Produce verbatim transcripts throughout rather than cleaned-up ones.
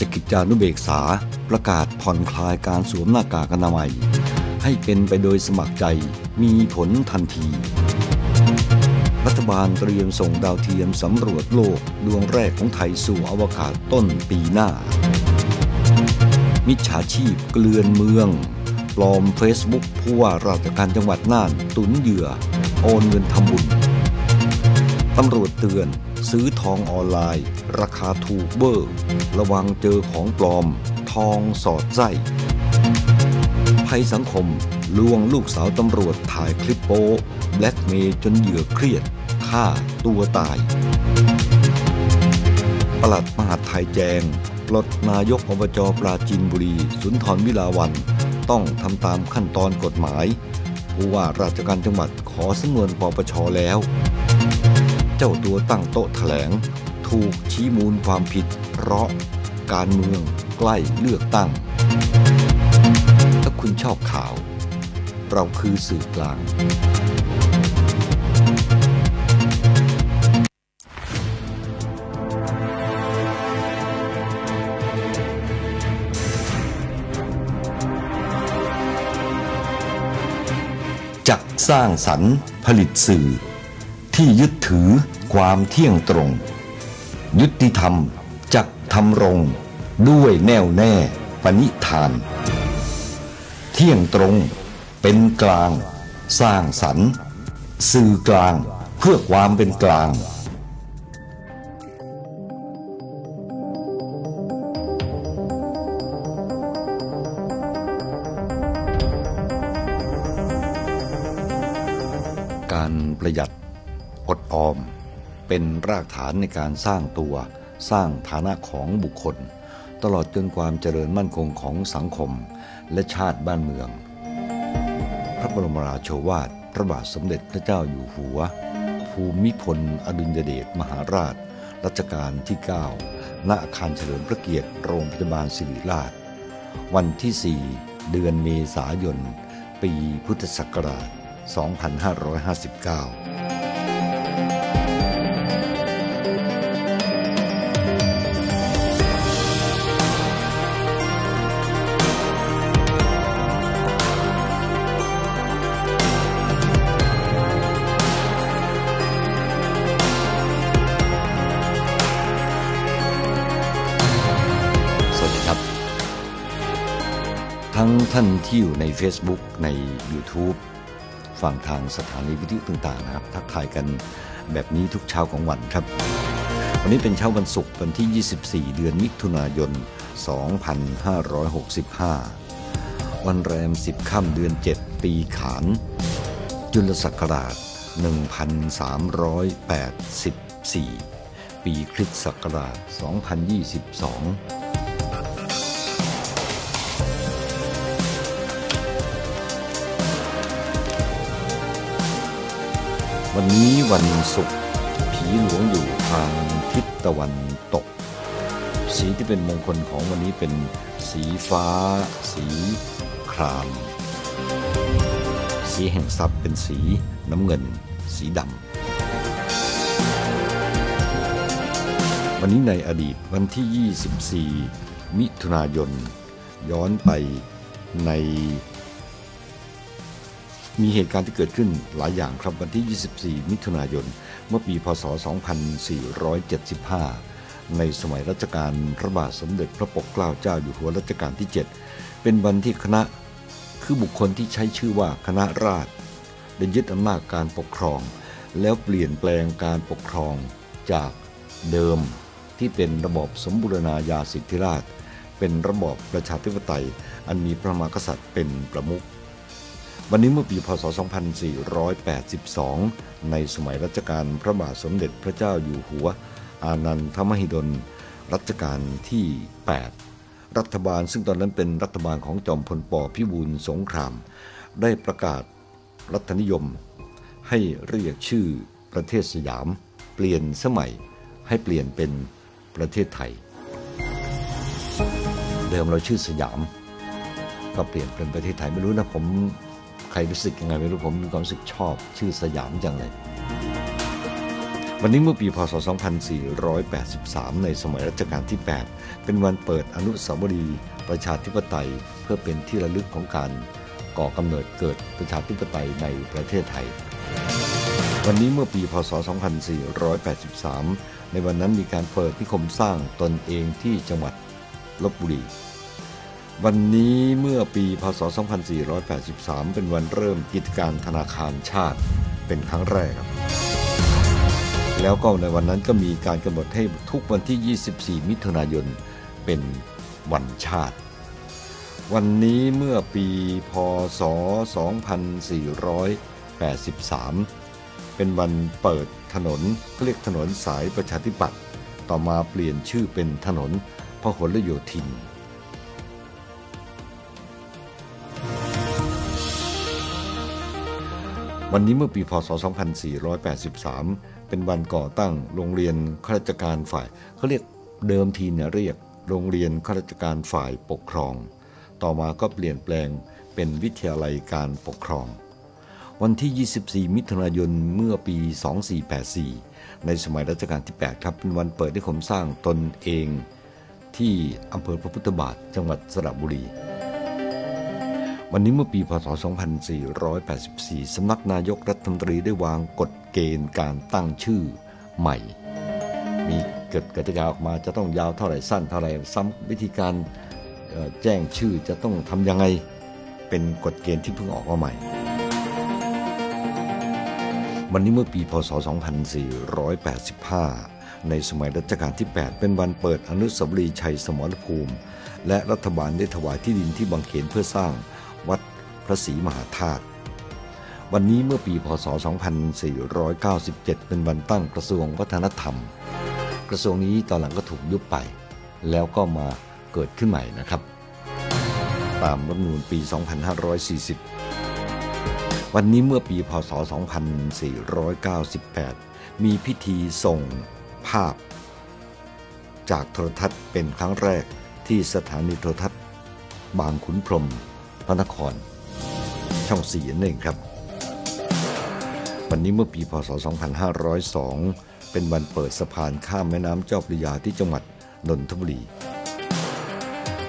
ชกิจจานุเบกษาประกาศผ่อนคลายการสวมหน้ากากอนามัยให้เป็นไปโดยสมัครใจมีผลทันทีรัฐบาลเตรียมส่งดาวเทียมสำรวจโลกดวงแรกของไทยสู่อวกาศต้นปีหน้ามิจฉาชีพเกลื่อนเมืองปลอมเฟซบุ๊กผู้ว่าราชการจังหวัดน่านตุนเหยื่อโอนเงินทำบุญตำรวจเตือนซื้อทองออนไลน์ราคาถูกเบอร์ระวังเจอของปลอมทองสอดไส้ภัยสังคมลวงลูกสาวตำรวจถ่ายคลิปโป๊แบล็กเมย์จนเหยื่อเครียดฆ่าตัวตายปลัดมหาดไทยแจงปลดนายกอบจปราจีนบุรีสุนทรวิลาวันต้องทำตามขั้นตอนกฎหมายผู้ว่าราชการจังหวัดขอสำนวนปปช.แล้วเจ้าตัวตั้งโต๊ะแถลงถูกชี้มูลความผิดเพราะการเมืองใกล้เลือกตั้งถ้าคุณชอบข่าวเราคือสื่อกลางจักสร้างสรรค์ผลิตสื่อที่ยึดถือความเที่ยงตรงยุติธรรมจักทำรงด้วยแน่วแน่ปณิธานเที่ยงตรงเป็นกลางสร้างสรรค์สื่อกลางเพื่อความเป็นกลางการประหยัดอดออมเป็นรากฐานในการสร้างตัวสร้างฐานะของบุคคลตลอดจนความเจริญมั่นคงของสังคมและชาติบ้านเมืองพระบรมราโชวาทพระบาทสมเด็จพระเจ้าอยู่หัวภูมิพลอดุลยเดชมหาราชรัชกาลที่เก้าณอาคารเฉลิมพระเกียรติโรงพยาบาลศิริราชวันที่สี่เดือนเมษายนปีพุทธศักราชสองพันห้าร้อยห้าสิบเก้าทั้งท่านที่อยู่ใน Facebook ใน YouTube ฟังทางสถานีวิทยุต่างๆนะครับทักทายกันแบบนี้ทุกเช้าของวันครับวันนี้เป็นเช้าวันศุกร์วันที่ยี่สิบสี่เดือนมิถุนายนสองพันห้าร้อยหกสิบห้าวันแรมสิบค่ำเดือนเจ็ดปีขานจุลศักราชหนึ่งพันสามร้อยแปดสิบสี่ปีคริสตศักราชสองพันยี่สิบสองวันนี้วันศุกร์ผีหลวงอยู่ทางทิศตะวันตกสีที่เป็นมงคลของวันนี้เป็นสีฟ้าสีครามสีแห่งทรัพย์เป็นสีน้ำเงินสีดำวันนี้ในอดีตวันที่ยี่สิบสี่มิถุนายนย้อนไปในมีเหตุการณ์ที่เกิดขึ้นหลายอย่างครับวันที่ยี่สิบสี่มิถุนายนเมื่อปีพ.ศ. สองพันสี่ร้อยเจ็ดสิบห้าในสมัยรัชกาลพระบาทสมเด็จพระปกเกล้าเจ้าอยู่หัวรัชกาลที่เจ็ดเป็นวันที่คณะคือบุคคลที่ใช้ชื่อว่าคณะราษฎรได้ยึดอำนาจการปกครองแล้วเปลี่ยนแปลงการปกครองจากเดิมที่เป็นระบอบสมบูรณาญาสิทธิราชย์เป็นระบอบประชาธิปไตยอันมีพระมหากษัตริย์เป็นประมุขวันนี้เมื่อปีพ.ศ. สองพันสี่ร้อยแปดสิบสองในสมัยรัชกาลพระบาทสมเด็จพระเจ้าอยู่หัวอานันทมหิดลรัชกาลที่แปดรัฐบาลซึ่งตอนนั้นเป็นรัฐบาลของจอมพลป.พิบูลสงครามได้ประกาศรัฐนิยมให้เรียกชื่อประเทศสยามเปลี่ยนสมัยให้เปลี่ยนเป็นประเทศไทยเดิมเราชื่อสยามก็เปลี่ยนเป็นประเทศไทยไม่รู้นะผมใครรู้สึกยังไงไม่รู้ผมมีความรู้สึกชอบชื่อสยามจังเลย วันนี้เมื่อปีพ.ศ. สองพันสี่ร้อยแปดสิบสามในสมัยรัชกาลที่แปดเป็นวันเปิดอนุสาวรีย์ประชาธิปไตยเพื่อเป็นที่ระลึกของการก่อกำเนิดเกิดประชาธิปไตยในประเทศไทยวันนี้เมื่อปีพ.ศ. สองพันสี่ร้อยแปดสิบสามในวันนั้นมีการเปิดนิคมสร้างตนเองที่จังหวัดลพบุรีวันนี้เมื่อปีพ.ศ. สองพันสี่ร้อยแปดสิบสามเป็นวันเริ่มกิจการธนาคารชาติเป็นครั้งแรกครับแล้วก็ในวันนั้นก็มีการกำหนดให้ทุกวันที่ยี่สิบสี่มิถุนายนเป็นวันชาติวันนี้เมื่อปีพ.ศ. สองพันสี่ร้อยแปดสิบสามเป็นวันเปิดถนนเขาเรียกถนนสายประชาธิปัตย์ต่อมาเปลี่ยนชื่อเป็นถนนพหลโยธินวันนี้เมื่อปีพ.ศ. สองพันสี่ร้อยแปดสิบสามเป็นวันก่อตั้งโรงเรียนข้าราชการฝ่ายเขาเรียกเดิมทีเนี่ยเรียกโรงเรียนข้าราชการฝ่ายปกครองต่อมาก็เปลี่ยนแปลงเป็นวิทยาลัยการปกครองวันที่ยี่สิบสี่มิถุนายนเมื่อปีสองพันสี่ร้อยแปดสิบสี่ในสมัยรัชกาลที่แปดครับเป็นวันเปิดนิคมสร้างตนเองที่อำเภอพระพุทธบาทจังหวัดสระบุรีวันนี้เมื่อปีพ.ศ. สองพันสี่ร้อยแปดสิบสี่สำนักนายกรัฐมนตรีได้วางกฎเกณฑ์การตั้งชื่อใหม่มีเกิดกติกาออกมาจะต้องยาวเท่าไหร่สั้นเท่าไหร่ซ้ำวิธีการแจ้งชื่อจะต้องทำยังไงเป็นกฎเกณฑ์ที่เพิ่งออกมาใหม่วันนี้เมื่อปีพ.ศ. สองพันสี่ร้อยแปดสิบห้าในสมัยรัชกาลที่แปดเป็นวันเปิดอนุสาวรีย์ชัยสมรภูมิและรัฐบาลได้ถวายที่ดินที่บางเขนเพื่อสร้างวัดพระศรีมหาธาตุวันนี้เมื่อปีพ.ศ. สองพันสี่ร้อยเก้าสิบเจ็ดเป็นวันตั้งกระทรวงวัฒนธรรมกระทรวงนี้ตอนหลังก็ถูกยุบไปแล้วก็มาเกิดขึ้นใหม่นะครับตามรัฐธรรมนูญปีสองพันห้าร้อยสี่สิบวันนี้เมื่อปีพ.ศ. สองพันสี่ร้อยเก้าสิบแปดมีพิธีส่งภาพจากโทรทัศน์เป็นครั้งแรกที่สถานีโทรทัศน์บางขุนพรหมพระนครช่องสี่นั่นเองครับวันนี้เมื่อปีพ.ศ. สองพันห้าร้อยสองเป็นวันเปิดสะพานข้ามแม่น้ำเจ้าพระยาที่จังหวัดนนทบุรี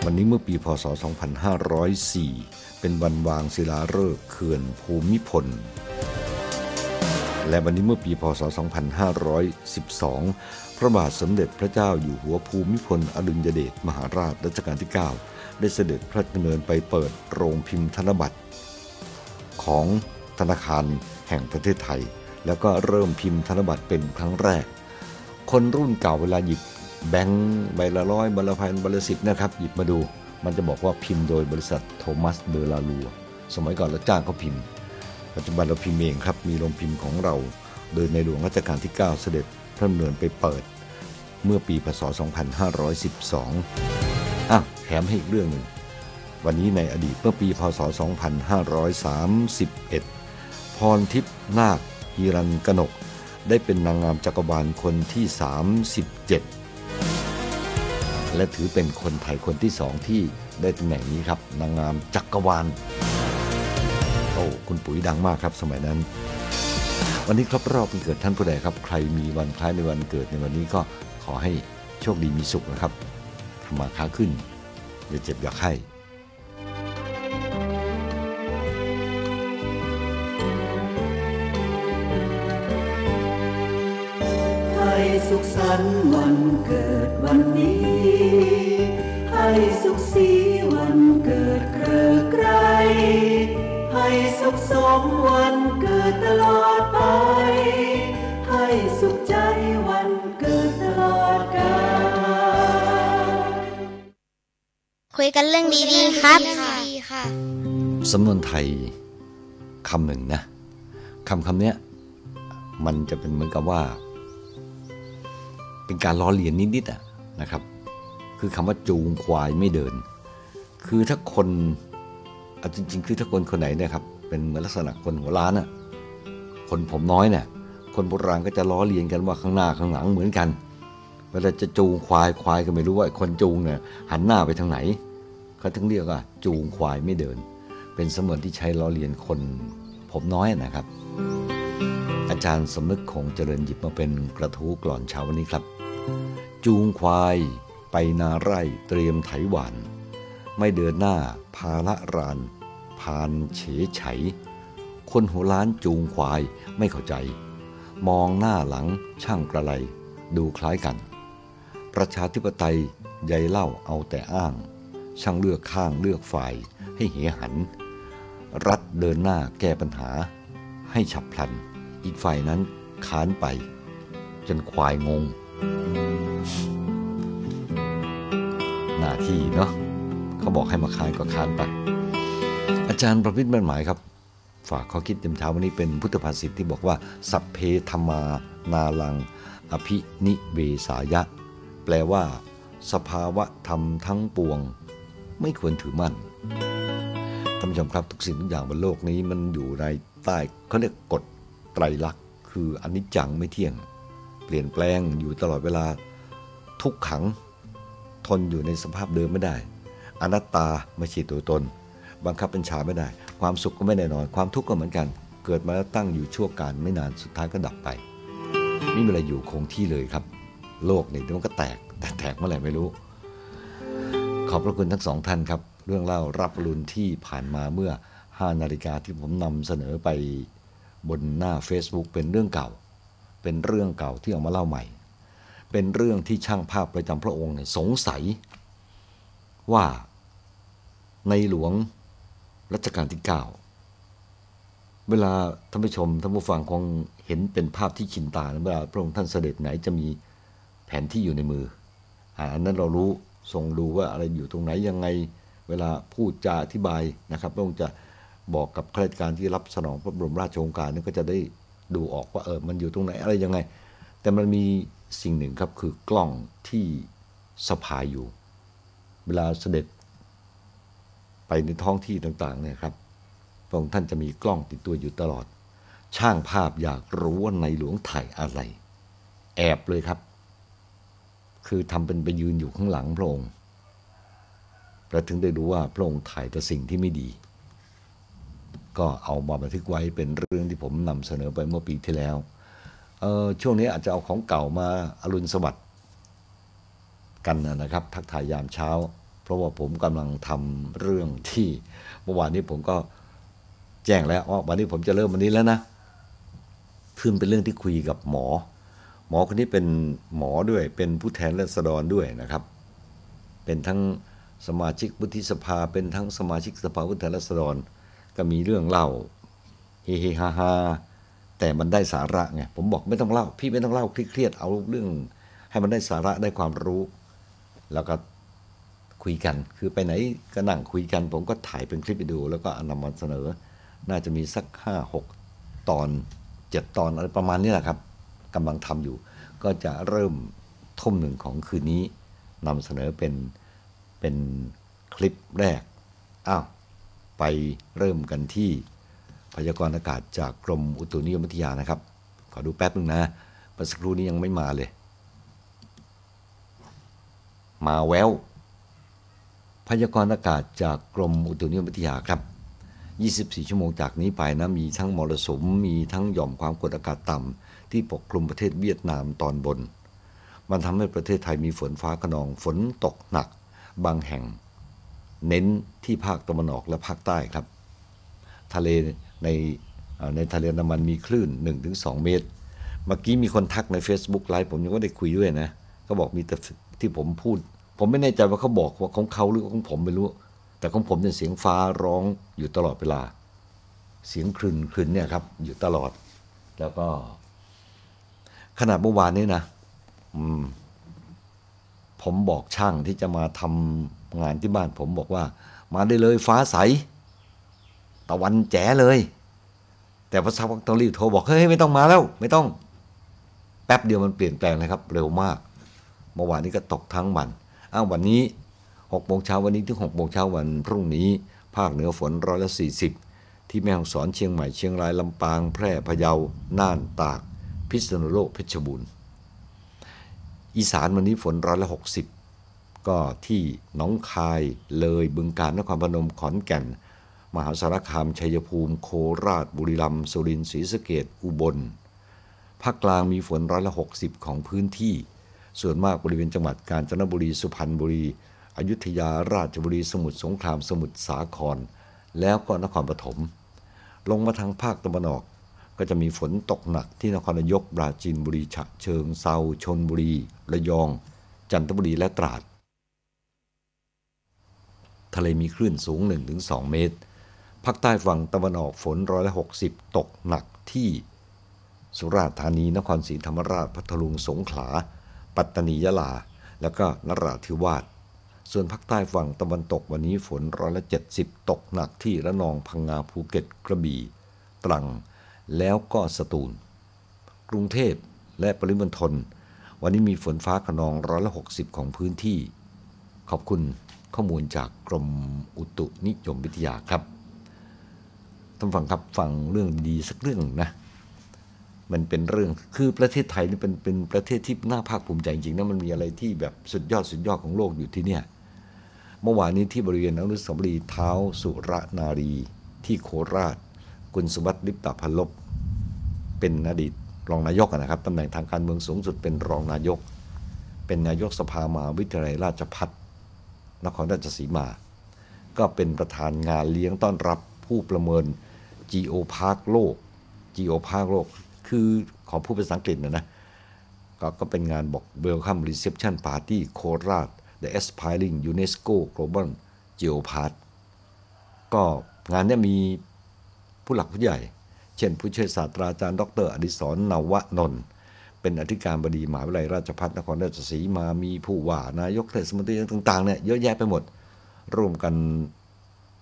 วันนี้เมื่อปีพ.ศ. สองพันห้าร้อยสี่เป็นวันวางศิลาฤกษ์เขื่อนภูมิพลและวันนี้เมื่อปีพ.ศ. สองพันห้าร้อยสิบสองพระบาทสมเด็จพระเจ้าอยู่หัวภูมิพลอดุลยเดชมหาราชรัชกาลที่เก้าได้เสด็จพระดำเนินไปเปิดโรงพิมพ์ธนบัตรของธนาคารแห่งประเทศไทยแล้วก็เริ่มพิมพ์ธนบัตรเป็นครั้งแรกคนรุ่นเก่าเวลาหยิบแบงค์ใบละร้อยใบละพันใบละสิบนะครับหยิบมาดูมันจะบอกว่าพิมพ์โดยบริษัทโทมัสเบอร์ลาลัวสมัยก่อนเราจ้างเขาพิมพ์ปัจจุบันเราพิมพ์เองครับมีโรงพิมพ์ของเราโดยในหลวงรัชกาลที่เก้าเสด็จพระดำเนินไปเปิดเมื่อปีพ.ศ. สองพันห้าร้อยสิบสองอ่ะแถมให้อีกเรื่องหนึ่งวันนี้ในอดีตเมื่อปีพ.ศ. สองพันห้าร้อยสามสิบเอ็ดพรทิพย์นาคฮิรัญกนกได้เป็นนางงามจักรวาลคนที่สามสิบเจ็ดและถือเป็นคนไทยคนที่สองที่ได้ตำแหน่งนี้ครับนางงามจักรวาลโอ้คุณปุ๋ยดังมากครับสมัยนั้นวันนี้ครบรอบวันเกิดท่านผู้ใดครับใครมีวันคล้ายในวันเกิดในวันนี้ก็ขอให้โชคดีมีสุขนะครับมาค้าขึ้นอย่าเจ็บอย่าไข้ให้สุขสันต์วันเกิดวันนี้ให้สุขสีวันเกิดเกลือไกรให้สุขสมวันเกิดตลอดไปให้สุขใจวันเกิดตลอดกาลคุยกันเรื่องดีๆครับสำนวนไทยคำหนึ่งนะคำคำเนี้ยมันจะเป็นเหมือนกับว่าเป็นการล้อเลียนนิดๆอ่ะนะครับคือคำว่าจูงควายไม่เดินคือถ้าคนเอาจริงๆคือถ้าคนคนไหนเนี่ยครับเป็นเหมือนลักษณะคนหัวล้านอ่ะคนผมน้อยเนี่ยคนโบราณก็จะล้อเลียนกันว่าข้างหน้าข้างหลังเหมือนกันเวลาจะจูงควายควายก็ไม่รู้ว่าคนจูงเนี่ยหันหน้าไปทางไหนเขาถึงเรียกว่าจูงควายไม่เดินเป็นสำนวนที่ใช้ล้อเลียนคนผมน้อยนะครับอา อาจารย์สำนึกคงเจริญหยิบมาเป็นกระทู้กล่อนเช้าวันนี้ครับจูงควายไปนาไร่เตรียมไถหว่านไม่เดินหน้าภาละรานพานเฉยไฉคนหัวล้านจูงควายไม่เข้าใจมองหน้าหลังช่างกระไรดูคล้ายกันประชาธิปไตยใยเล่าเอาแต่อ้างช่างเลือกข้างเลือกฝ่ายให้เหหันรัฐเดินหน้าแก้ปัญหาให้ฉับพลันอีกฝ่ายนั้นค้านไปจนควายงงหน้าที่เนาะเขาบอกให้มาค้านก็ค้านไปอาจารย์ประวิตรมั่นหมายครับฝากข้อคิดยามเช้าวันนี้เป็นพุทธภาษิตที่บอกว่าสัพเพธัมมานาลังอภินิเวสายะแปลว่าสภาวะธรรมทั้งปวงไม่ควรถือมั่นท่านผู้ชมครับทุกสิ่งทุกอย่างบนโลกนี้มันอยู่ในใต้เขาเรียกกฎไตรลักษณ์คืออนิจจังไม่เที่ยงเปลี่ยนแปลงอยู่ตลอดเวลาทุกขังทนอยู่ในสภาพเดิมไม่ได้อนัตตาไม่ใช่ตัวตนบังคับบัญชาไม่ได้ความสุขก็ไม่แน่นอนความทุกข์ก็เหมือนกันเกิดมาแล้วตั้งอยู่ชั่วการไม่นานสุดท้ายก็ดับไปไม่มีอะไรอยู่คงที่เลยครับโลกนี่มันก็แตกแต่แตกเมื่อไหร่ไม่รู้ขอบพระคุณทั้งสองท่านครับเรื่องเล่ารับอรุณที่ผ่านมาเมื่อห้านาฬิกาที่ผมนำเสนอไปบนหน้า เฟซบุ๊ก เป็นเรื่องเก่าเป็นเรื่องเก่าที่เอามาเล่าใหม่เป็นเรื่องที่ช่างภาพประจำพระองค์สงสัยว่าในหลวงรัชกาลที่เก้าเวลาท่านผู้ชมท่านผู้ฟังคงเห็นเป็นภาพที่ชินตาเวลาพระองค์ท่านเสด็จไหนจะมีแผนที่อยู่ในมืออันนั้นเรารู้ทรงดูว่าอะไรอยู่ตรงไหนยังไงเวลาพูดจาอธิบายนะครับพระองค์จะบอกกับข้าราชการที่รับสนองพระบรมราชโองการนั้นก็จะได้ดูออกว่าเออมันอยู่ตรงไหนอะไรยังไงแต่มันมีสิ่งหนึ่งครับคือกล้องที่สะพายอยู่เวลาเสด็จไปในท้องที่ต่างๆเนี่ยครับพระองค์ท่านจะมีกล้องติดตัวอยู่ตลอดช่างภาพอยากรู้ว่าในหลวงถ่ายอะไรแอบเลยครับคือทำเป็นไปยืนอยู่ข้างหลังพระองค์เราถึงได้รู้ว่าพระองค์ถ่ายแต่สิ่งที่ไม่ดีก็เอามาบันทึกไว้เป็นเรื่องที่ผมนำเสนอไปเมื่อปีที่แล้วเออช่วงนี้อาจจะเอาของเก่ามาอรุณสวัสดิ์กันนะครับทักทายยามเช้าเพราะว่าผมกำลังทำเรื่องที่เมื่อวานนี้ผมก็แจ้งแล้วว่าวันนี้ผมจะเริ่มวันนี้แล้วนะคือเป็นเรื่องที่คุยกับหมอหมอคนนี้เป็นหมอด้วยเป็นผู้แทนราษฎรด้วยนะครับเป็นทั้งสมาชิกวุฒิสภาเป็นทั้งสมาชิกสภาผู้แทนราษฎรก็มีเรื่องเล่าเฮเฮฮาฮาแต่มันได้สาระไงผมบอกไม่ต้องเล่าพี่ไม่ต้องเล่าเครียดเอาเรื่องให้มันได้สาระได้ความรู้แล้วก็คุยกันคือไปไหนก็นั่งคุยกันผมก็ถ่ายเป็นคลิปวิดีโอแล้วก็นำมาเสนอน่าจะมีสักห้าหกตอนเจ็ดตอนอะไรประมาณนี้แหละครับกำลังทำอยู่ก็จะเริ่มทุ่มหนึ่งของคืนนี้นำเสนอเป็นเป็นคลิปแรกอ้าวไปเริ่มกันที่พยากรณ์อากาศจากกรมอุตุนิยมวิทยานะครับขอดูแป๊บนึงนะเมื่อสักครู่นี้ยังไม่มาเลยมาแววพยากรณ์อากาศจากกรมอุตุนิยมวิทยาครับยี่สิบสี่ชั่วโมงจากนี้ไปนะมีทั้งมรสุมมีทั้งหย่อมความกดอากาศต่ำที่ปกคลุมประเทศเวียดนามตอนบนมันทำให้ประเทศไทยมีฝนฟ้าคะนองฝนตกหนักบางแห่งเน้นที่ภาคตะวันออกและภาคใต้ครับทะเลในในทะเลอันดามันมีคลื่น หนึ่งถึงสอง เมตรเมื่อกี้มีคนทักใน เฟซบุ๊ก ไลฟ์ผมยังก็ได้คุยด้วยนะก็บอกมีแต่ที่ผมพูดผมไม่แน่ใจว่าเขาบอกว่าของเขาหรือของผมไม่รู้แต่ของผมเป็นเสียงฟ้าร้องอยู่ตลอดเวลาเสียงคลื่นคลื่นเนี่ยครับอยู่ตลอดแล้วก็ขนาดเมื่อวานนี้นะอืมผมบอกช่างที่จะมาทำงานที่บ้านผมบอกว่ามาได้เลยฟ้าใสตะวันแจ๋เลยแต่พอสักพักต้องรีบโทรบอกเฮ้ยไม่ต้องมาแล้วไม่ต้องแป๊บเดียวมันเปลี่ยนแปลงนะครับเร็วมากเมื่อวานนี้ก็ตกทั้งวันอ้าววันนี้หกโมงเช้าวันนี้ถึงหกโมงเช้าวันพรุ่งนี้ภาคเหนือฝนร้อยละสี่สิบที่แม่ฮ่องสอนเชียงใหม่เชียงรายลำปางแพร่พะเยาน่านตากพิษณุโลกเพชรบูรณ์อีสานวันนี้ฝนร้อยละหกสิบก็ที่หนองคายเลยบึงกาฬนครพนมขอนแก่นมหาสารคามชัยภูมิโคราชบุรีรัมย์สุรินทร์ศรีสะเกษอุบล ภาคกลางมีฝนร้อยละหกสิบของพื้นที่ส่วนมากบริเวณจังหวัดกาญจนบุรีสุพรรณบุรีอยุธยาราชบุรีสมุทรสงครามสมุทรสาครแล้วก็นครปฐมลงมาทางภาคตะวันออกก็จะมีฝนตกหนักที่นครนายกปราจีนบุรีฉะเชิงเทราชลบุรีระยองจันทบุรีและตราดทะเลมีคลื่นสูง หนึ่งถึงสอง เมตรภาคใต้ฝั่งตะวันออกฝนร้อยละหกสิบตกหนักที่สุราษฎร์ธานีนครศรีธรรมราชพัทลุงสงขลาปัตตานียะลาแล้วก็นราธิวาสส่วนภาคใต้ฝั่งตะวันตกวันนี้ฝนร้อยละเจ็ดสิบตกหนักที่ระนองพังงาภูเก็ตกระบี่ตรังแล้วก็สตูลกรุงเทพและปริมณฑลวันนี้มีฝนฟ้าคะนองร้อยละหกสิบของพื้นที่ขอบคุณข้อมูลจากกรมอุตุนิยมวิทยาครับท่านฟังครับฟังเรื่องดีสักเรื่องนะมันเป็นเรื่องคือประเทศไทยนี่เป็นเป็นประเทศที่น่าภาคภูมิใจจริงๆนะมันมีอะไรที่แบบสุดยอดสุดยอดของโลกอยู่ที่เนี่ยเมื่อวานนี้ที่บริเวณอนุสาวรีย์เท้าสุรนารีที่โคราชคุณสุวัสดิ์ลิปตาพันลบเป็นอดีตรองนายกนะครับตำแหน่งทางการเมืองสูงสุดเป็นรองนายกเป็นนายกสภามหาวิทยาลัยราชภัฏนครราชสีมาก็เป็นประธานงานเลี้ยงต้อนรับผู้ประเมิน Geo Park โลก Geo Park โลกคือขอพูดเป็นภาษาอังกฤษนะนะก็เป็นงานบอก Welcome Reception Party โคราช The Aspiring UNESCO Global Geo Park ก็งานนี้มีผู้หลักผู้ใหญ่เช่นผู้ช่วยศาสตราจารย์ดรอดิศร นวนนท์เป็นอธิการบดีมหาวิทยาลัยราชภัฏนครราชสีมามีผู้ว่านายกเทศมนตรีต่างๆเนี่ยเยอะแยะไปหมดร่วมกัน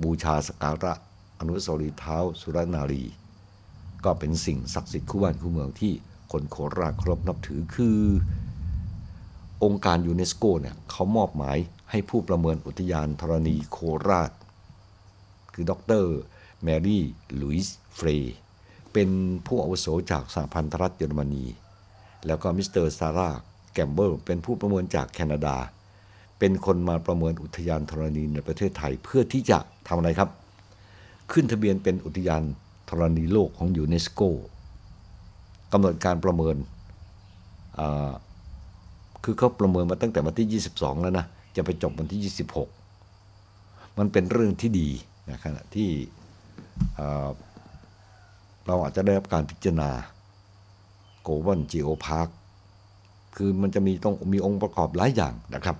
บูชาสักการะอนุสาวรีย์เท้าสุรนารีก็เป็นสิ่งศักดิ์สิทธิ์คู่บ้านคู่เมืองที่คนโคราชเคารพนับถือคือองค์การยูเนสโกเนี่ยเขามอบหมายให้ผู้ประเมินอุทยานธรณีโคราชคือดรแมรี่ลุยส์เฟรย์เป็นผู้อาวุโสจากสหพันธรัฐเยอรมนีแล้วก็มิสเตอร์ซาร่าแกมเบิลเป็นผู้ประเมินจากแคนาดาเป็นคนมาประเมินอุทยานธรณีในประเทศไทยเพื่อที่จะทำอะไรครับขึ้นทะเบียนเป็นอุทยานธรณีโลกของยูเนสโกกำหนดการประเมินคือเขาประเมินมาตั้งแต่วันที่ยี่สิบสองแล้วนะจะไปจบวันที่ยี่สิบหกมันเป็นเรื่องที่ดีนะขณะที่เราอาจจะได้รับการพิจารณาโกลบอลจีโอพาร์คคือมันจะมีต้องมีองค์ประกอบหลายอย่างนะครับ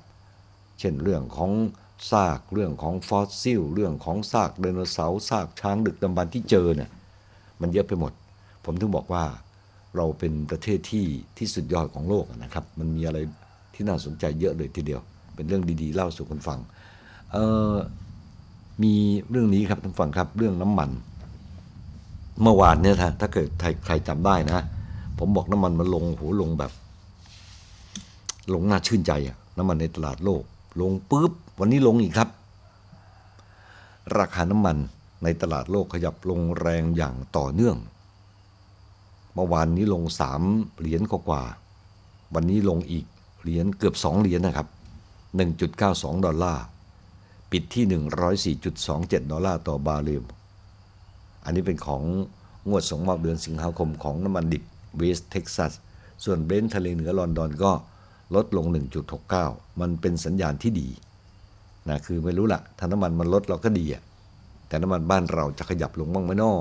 เช่นเรื่องของซากเรื่องของฟอสซิลเรื่องของซากไดโนเสาร์ซากช้างดึกดำบรรพ์ที่เจอเนี่ยมันเยอะไปหมดผมถึงบอกว่าเราเป็นประเทศที่ที่สุดยอดของโลกนะครับมันมีอะไรที่น่าสนใจเยอะเลยทีเดียวเป็นเรื่องดีๆเล่าสู่คนฟังเอ่อมีเรื่องนี้ครับท่านฟังครับเรื่องน้ำมันเมื่อวานเนี่ยถ้าเกิดใครจำได้นะผมบอกน้ำมันมันลงโหลงแบบลงน่าชื่นใจอะน้ำมันในตลาดโลกลงปุ๊บวันนี้ลงอีกครับราคาน้ำมันในตลาดโลกขยับลงแรงอย่างต่อเนื่องเมื่อวานนี้ลงสามเหรียญกว่าวันนี้ลงอีกเหรียญเกือบสองเหรียญนะครับ หนึ่งจุดเก้าสอง ดอลลาร์ปิดที่ หนึ่งร้อยสี่จุดสองเจ็ด ดอลลาร์ต่อบาร์เรลอันนี้เป็นของงวดส่งมอบเดือนสิงหาคมของน้ำมันดิบเวสเท็กซัสส่วนเบรนท์ทะเลเหนือลอนดอนก็ลดลง หนึ่งจุดหกเก้า มันเป็นสัญญาณที่ดีนะคือไม่รู้ละถ้าน้ำมันมันลดเราก็ดีอ่ะแต่น้ำมันบ้านเราจะขยับลงบ้างไหมน้อ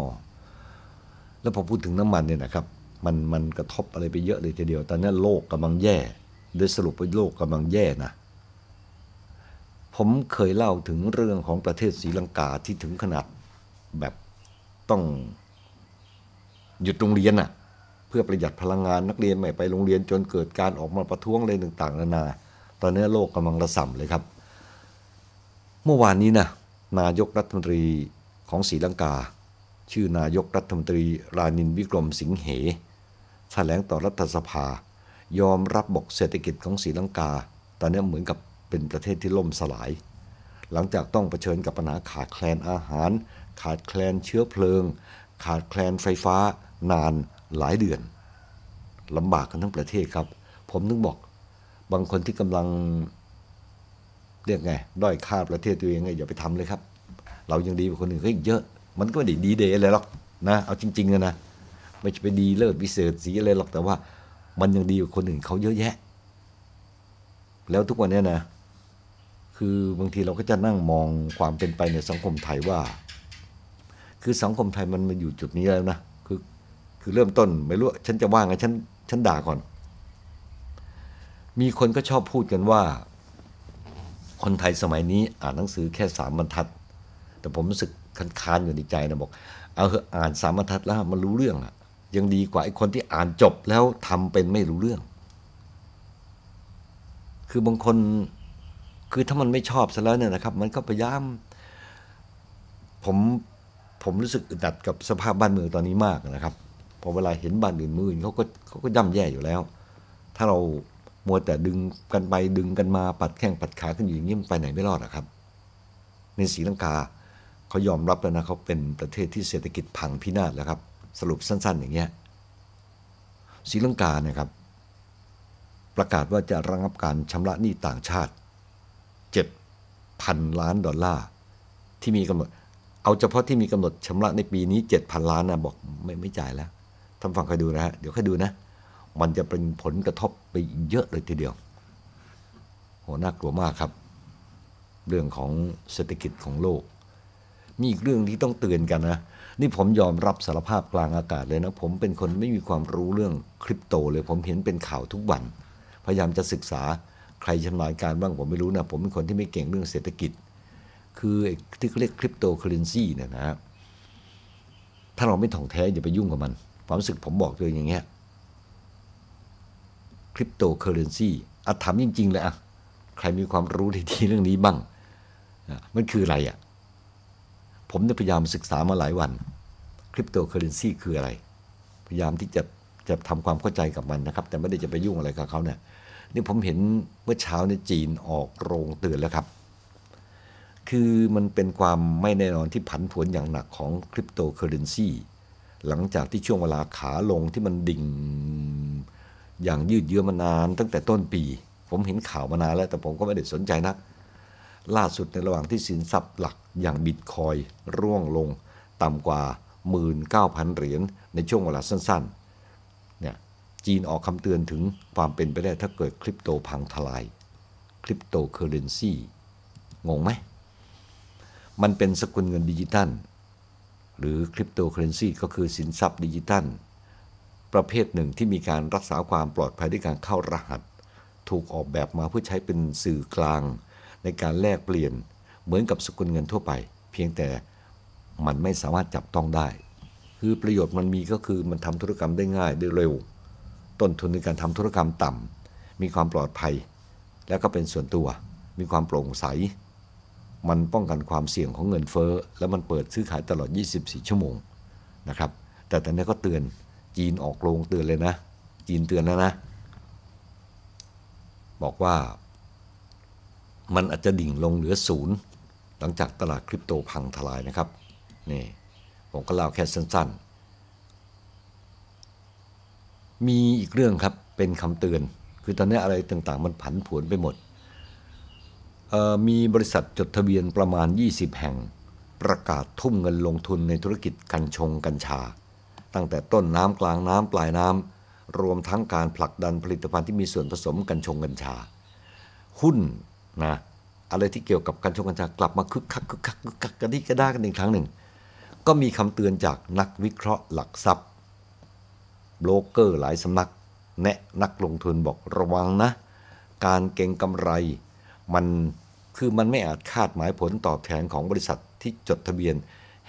แล้วพอพูดถึงน้ำมันเนี่ยนะครับมันมันกระทบอะไรไปเยอะเลยทีเดียวตอนนี้โลกกำลังแย่โดยสรุปว่าโลกกำลังแย่นะผมเคยเล่าถึงเรื่องของประเทศศรีลังกาที่ถึงขนาดแบบต้องหยุดโรงเรียนอ่ะเพื่อประหยัดพลังงานนักเรียนไม่ไปโรงเรียนจนเกิดการออกมาประท้วงอะไรต่างๆนานาตอนนี้โลกกำลังระส่ำเลยครับเมื่อวานนี้นะนายกรัฐมนตรีของศรีลังกาชื่อนายกรัฐมนตรีรานินวิกรมสิงห์เหแถลงต่อรัฐสภายอมรับบอกเศรษฐกิจของศรีลังกาตอนนี้เหมือนกับเป็นประเทศที่ล่มสลายหลังจากต้องเผชิญกับปัญหาขาดแคลนอาหารขาดแคลนเชื้อเพลิงขาดแคลนไฟฟ้านานหลายเดือนลำบากกันทั้งประเทศครับผมถึงบอกบางคนที่กำลังเรียกไงด้อยค่าประเทศตัวเองไงอย่าไปทำเลยครับเรายังดีกว่าคนอื่นก็อีกเยอะมันก็ไม่ได้ดีเดย์อะไรหรอกนะเอาจริงๆนะ ไม่จะไปดีเลิศวิเศษสีอะไรหรอกแต่ว่ามันยังดีกว่าคนอื่นเขาเยอะแยะแล้วทุกวันนี้นะคือบางทีเราก็จะนั่งมองความเป็นไปในสังคมไทยว่าคือสังคมไทยมันมาอยู่จุดนี้แล้วนะคือคือเริ่มต้นไม่รู้ฉันจะว่าไงฉันฉันด่าก่อนมีคนก็ชอบพูดกันว่าคนไทยสมัยนี้อ่านหนังสือแค่สามบรรทัดแต่ผมรู้สึกค้านอยู่ในใจนะบอกเอาเหอะอ่านสามบรรทัดแล้วมันรู้เรื่องอะยังดีกว่าไอ้คนที่อ่านจบแล้วทำเป็นไม่รู้เรื่องคือบางคนคือถ้ามันไม่ชอบซะแล้วเนี่ยนะครับมันก็พยายามผมผมรู้สึกอึดอัดกับสภาพบ้านเมืองตอนนี้มากนะครับพอเวลาเห็นบ้านอื่นมืดเขาก็เขาก็ย่ำแย่อยู่แล้วถ้าเรามัวแต่ดึงกันไปดึงกันมาปัดแข้งปัดขากันอยู่อย่างนี้มันไปไหนไม่รอดหรอกครับในศรีลังกาเขายอมรับแล้วนะเขาเป็นประเทศที่เศรษฐกิจพังพินาศแล้วครับสรุปสั้นๆอย่างเงี้ยศรีลังกานะครับประกาศว่าจะระงับการชำระหนี้ต่างชาติ เจ็ดพัน ล้านดอลลาร์ที่มีกำหนดเอาเฉพาะที่มีกำหนดชำระในปีนี้ เจ็ดพัน ล้านนะบอกไม่ไม่จ่ายแล้วทำฟังคอยดูนะฮะเดี๋ยวคอยดูนะมันจะเป็นผลกระทบไปเยอะเลยทีเดียวโหน่ากลัวมากครับเรื่องของเศรษฐกิจของโลกมีอีกเรื่องที่ต้องเตือนกันนะนี่ผมยอมรับสารภาพกลางอากาศเลยนะผมเป็นคนไม่มีความรู้เรื่องคริปโตเลยผมเห็นเป็นข่าวทุกวันพยายามจะศึกษาใครชำนาญการบ้างผมไม่รู้นะผมเป็นคนที่ไม่เก่งเรื่องเศรษฐกิจคือที่เขาเรียกคริปโตเคอเรนซีเนี่ยนะฮะถ้าเราไม่ถ่องแท้อย่าไปยุ่งกับมันความรู้สึกผมบอกเลยอย่างเงี้ยคริปโตเคอเรนซีอ่ะถามจริงๆเลยอ่ะใครมีความรู้ดีๆเรื่องนี้บ้างมันคืออะไรอ่ะผมได้พยายามศึกษามาหลายวันคริปโตเคอเรนซีคืออะไรพยายามที่จะจะทำความเข้าใจกับมันนะครับแต่ไม่ได้จะไปยุ่งอะไรกับเขาเนี่ยนี่ผมเห็นเมื่อเช้าในจีนออกโรงเตือนแล้วครับคือมันเป็นความไม่แน่นอนที่ผันผวนอย่างหนักของคริปโตเคอเรนซีหลังจากที่ช่วงเวลาขาลงที่มันดิ่งอย่างยืดเยื้อมานานตั้งแต่ต้นปีผมเห็นข่าวมานานแล้วแต่ผมก็ไม่ได้สนใจนักล่าสุดในระหว่างที่สินทรัพย์หลักอย่างบิตคอยน์ร่วงลงต่ำกว่า หนึ่งหมื่นเก้าพัน เหรียญในช่วงเวลาสั้นๆเนี่ยจีนออกคำเตือนถึงความเป็นไปได้ถ้าเกิดคริปโตพังทลายคริปโตเคอเรนซีงงไหมมันเป็นสกุลเงินดิจิทัลหรือคริปโตเคอเรนซีก็คือสินทรัพย์ดิจิทัลประเภทหนึ่งที่มีการรักษาความปลอดภัยด้วยการเข้ารหัสถูกออกแบบมาเพื่อใช้เป็นสื่อกลางในการแลกเปลี่ยนเหมือนกับสกุลเงินทั่วไปเพียงแต่มันไม่สามารถจับต้องได้คือประโยชน์มันมีก็คือมันทำธุรกรรมได้ง่ายได้เร็วต้นทุนในการทำธุรกรรมต่ำมีความปลอดภัยและก็เป็นส่วนตัวมีความโปร่งใสมันป้องกันความเสี่ยงของเงินเฟ้อและมันเปิดซื้อขายตลอดยี่สิบสี่ชั่วโมงนะครับแต่ตอนนี้ก็เตือนจีนออกโรงเตือนเลยนะจีนเตือนแล้วนะบอกว่ามันอาจจะดิ่งลงเหลือศูนย์หลังจากตลาดคริปโตพังทลายนะครับนี่ผมก็เล่าแค่สั้นๆมีอีกเรื่องครับเป็นคำเตือนคือตอนนี้อะไรต่างๆมันผันผวนไปหมดมีบริษัทจดทะเบียนประมาณยี่สิบแห่งประกาศทุ่มเงินลงทุนในธุรกิจกัญชงกัญชาตั้งแต่ต้นน้ำกลางน้ำปลายน้ำรวมทั้งการผลักดันผลิตภัณฑ์ที่มีส่วนผสมกัญชงกัญชาหุ้นนะอะไรที่เกี่ยวกับกัญชงกัญชากลับมาคึกคักคึกคักคึกคักกันที่กระด้างกันอีกครั้งหนึ่งก็มีคำเตือนจากนักวิเคราะห์หลักทรัพย์โบรกเกอร์หลายสำนักแนะนักลงทุนบอกระวังนะการเก็งกำไรมันคือมันไม่อาจคาดหมายผลตอบแทนของบริษัทที่จดทะเบียน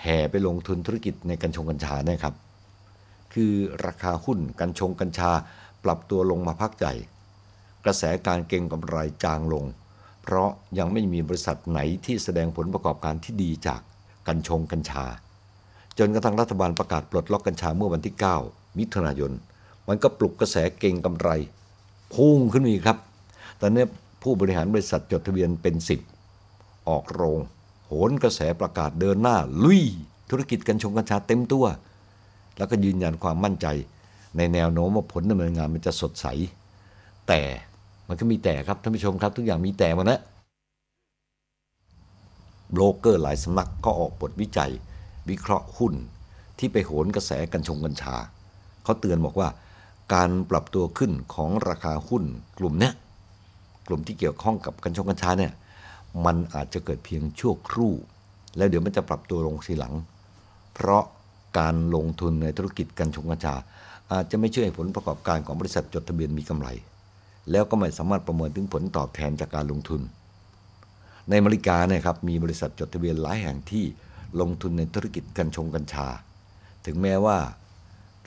แห่ไปลงทุนธุรกิจในกัญชงกัญชาเนี่ยครับคือราคาหุ้นกัญชงกัญชาปรับตัวลงมาพักใหญ่กระแสการเก็งกำไรจางลงเพราะยังไม่มีบริษัทไหนที่แสดงผลประกอบการที่ดีจากกัญชงกัญชาจนกระทั่งรัฐบาลประกาศปลดล็อกกัญชาเมื่อวันที่เก้ามิถุนายนมันก็ปลุกกระแสเก็งกำไรพุ่งขึ้นอีกครับตอนนี้ผู้บริหารบริษัทจดทะเบียนเป็นสิบออกโรงโหนกระแสประกาศเดินหน้าลุยธุรกิจกัญชงกัญชาเต็มตัวแล้วก็ยืนยันความมั่นใจในแนวโน้มว่าผลดำเนินงานมันจะสดใสแต่มันก็มีแต่ครับท่านผู้ชมครับทุกอย่างมีแต่มานะโบรกเกอร์หลายสำนักก็ออกบทวิจัยวิเคราะห์หุ้นที่ไปโหนกระแสกัญชงกัญชา เขาเตือนบอกว่าการปรับตัวขึ้นของราคาหุ้นกลุ่มเนี้ยกลุ่มที่เกี่ยวข้องกับกัญชงกัญชาเนี่ยมันอาจจะเกิดเพียงชั่วครู่แล้วเดี๋ยวมันจะปรับตัวลงทีหลังเพราะการลงทุนในธุรกิจกัญชงกัญชาอาจจะไม่ช่วยผลประกอบการของบริษัทจดทะเบียนมีกำไรแล้วก็ไม่สามารถประเมินถึงผลตอบแทนจากการลงทุนในอเมริกาเนี่ยครับมีบริษัทจดทะเบียนหลายแห่งที่ลงทุนในธุรกิจกัญชงกัญชาถึงแม้ว่า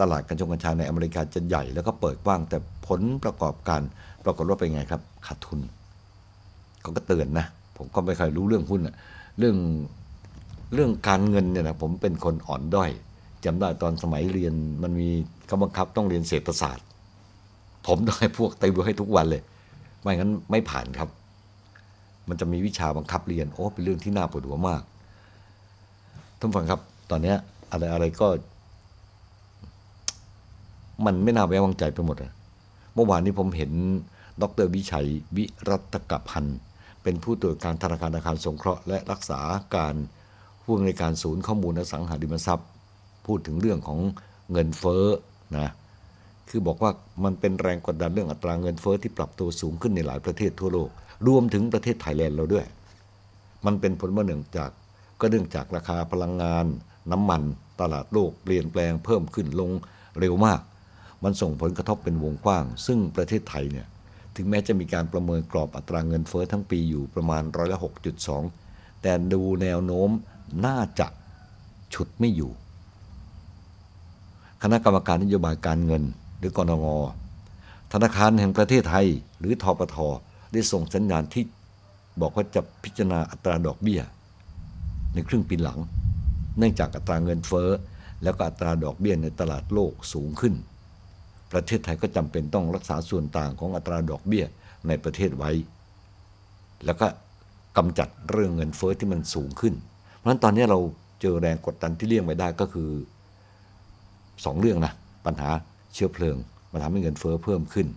ตลาดกัญชงกัญชาในอเมริกาจะใหญ่แล้วก็เปิดกว้างแต่ผลประกอบการปรากฏว่าเป็นไงครับขาดทุนเขาก็เตือนนะผมก็ไม่เคยรู้เรื่องหุ้นอะเรื่องเรื่องการเงินเนี่ยนะผมเป็นคนอ่อนด้อยจำได้ตอนสมัยเรียนมันมีข้อบังคับต้องเรียนเศรษฐศาสตร์ผมได้พวกติวให้ทุกวันเลยไม่งั้นไม่ผ่านครับมันจะมีวิชาบังคับเรียนโอ้เป็นเรื่องที่น่าปวดหัวมากท่านฟังครับตอนนี้อะไรอะไรก็มันไม่น่าไว้วางใจไปหมดเลยเมื่อวานนี้ผมเห็นดร.วิชัยวิรัตกพันธ์เป็นผู้ตรวจการธนาคารอาคารสงเคราะห์และรักษาการผู้อำนวยการศูนย์ข้อมูลอสังหาริมทรัพย์พูดถึงเรื่องของเงินเฟ้อนะคือบอกว่ามันเป็นแรงกดดันเรื่องอัตราเงินเฟ้อที่ปรับตัวสูงขึ้นในหลายประเทศทั่วโลกรวมถึงประเทศไทยแลนด์เราด้วยมันเป็นผลมาเนื่องจากก็เนื่องจากราคาพลังงานน้ำมันตลาดโลกเปลี่ยนแปลงเพิ่มขึ้นลงเร็วมากมันส่งผลกระทบเป็นวงกว้างซึ่งประเทศไทยเนี่ยถึงแม้จะมีการประเมินกรอบอัตราเงินเฟ้อทั้งปีอยู่ประมาณร้อยละ หกจุดสอง แต่ดูแนวโน้มน่าจะฉุดไม่อยู่คณะกรรมการนโยบายการเงินหรือกนง.ธนาคารแห่งประเทศไทยหรือธปท.ได้ส่งสัญญาณที่บอกว่าจะพิจารณาอัตราดอกเบี้ยในครึ่งปีหลังเนื่องจากอัตราเงินเฟ้อแล้วก็อัตราดอกเบี้ยในตลาดโลกสูงขึ้นประเทศไทยก็จำเป็นต้องรักษาส่วนต่างของอัตราดอกเบี้ยในประเทศไว้แล้วก็กำจัดเรื่องเงินเฟ้อที่มันสูงขึ้นเพราะฉะนั้นตอนนี้เราเจอแรงกดดันที่เลี่ยงไม่ได้ก็คือสองเรื่องนะปัญหาเชื้อเพลิงมันทำให้เงินเฟ้อเพิ่มขึ้น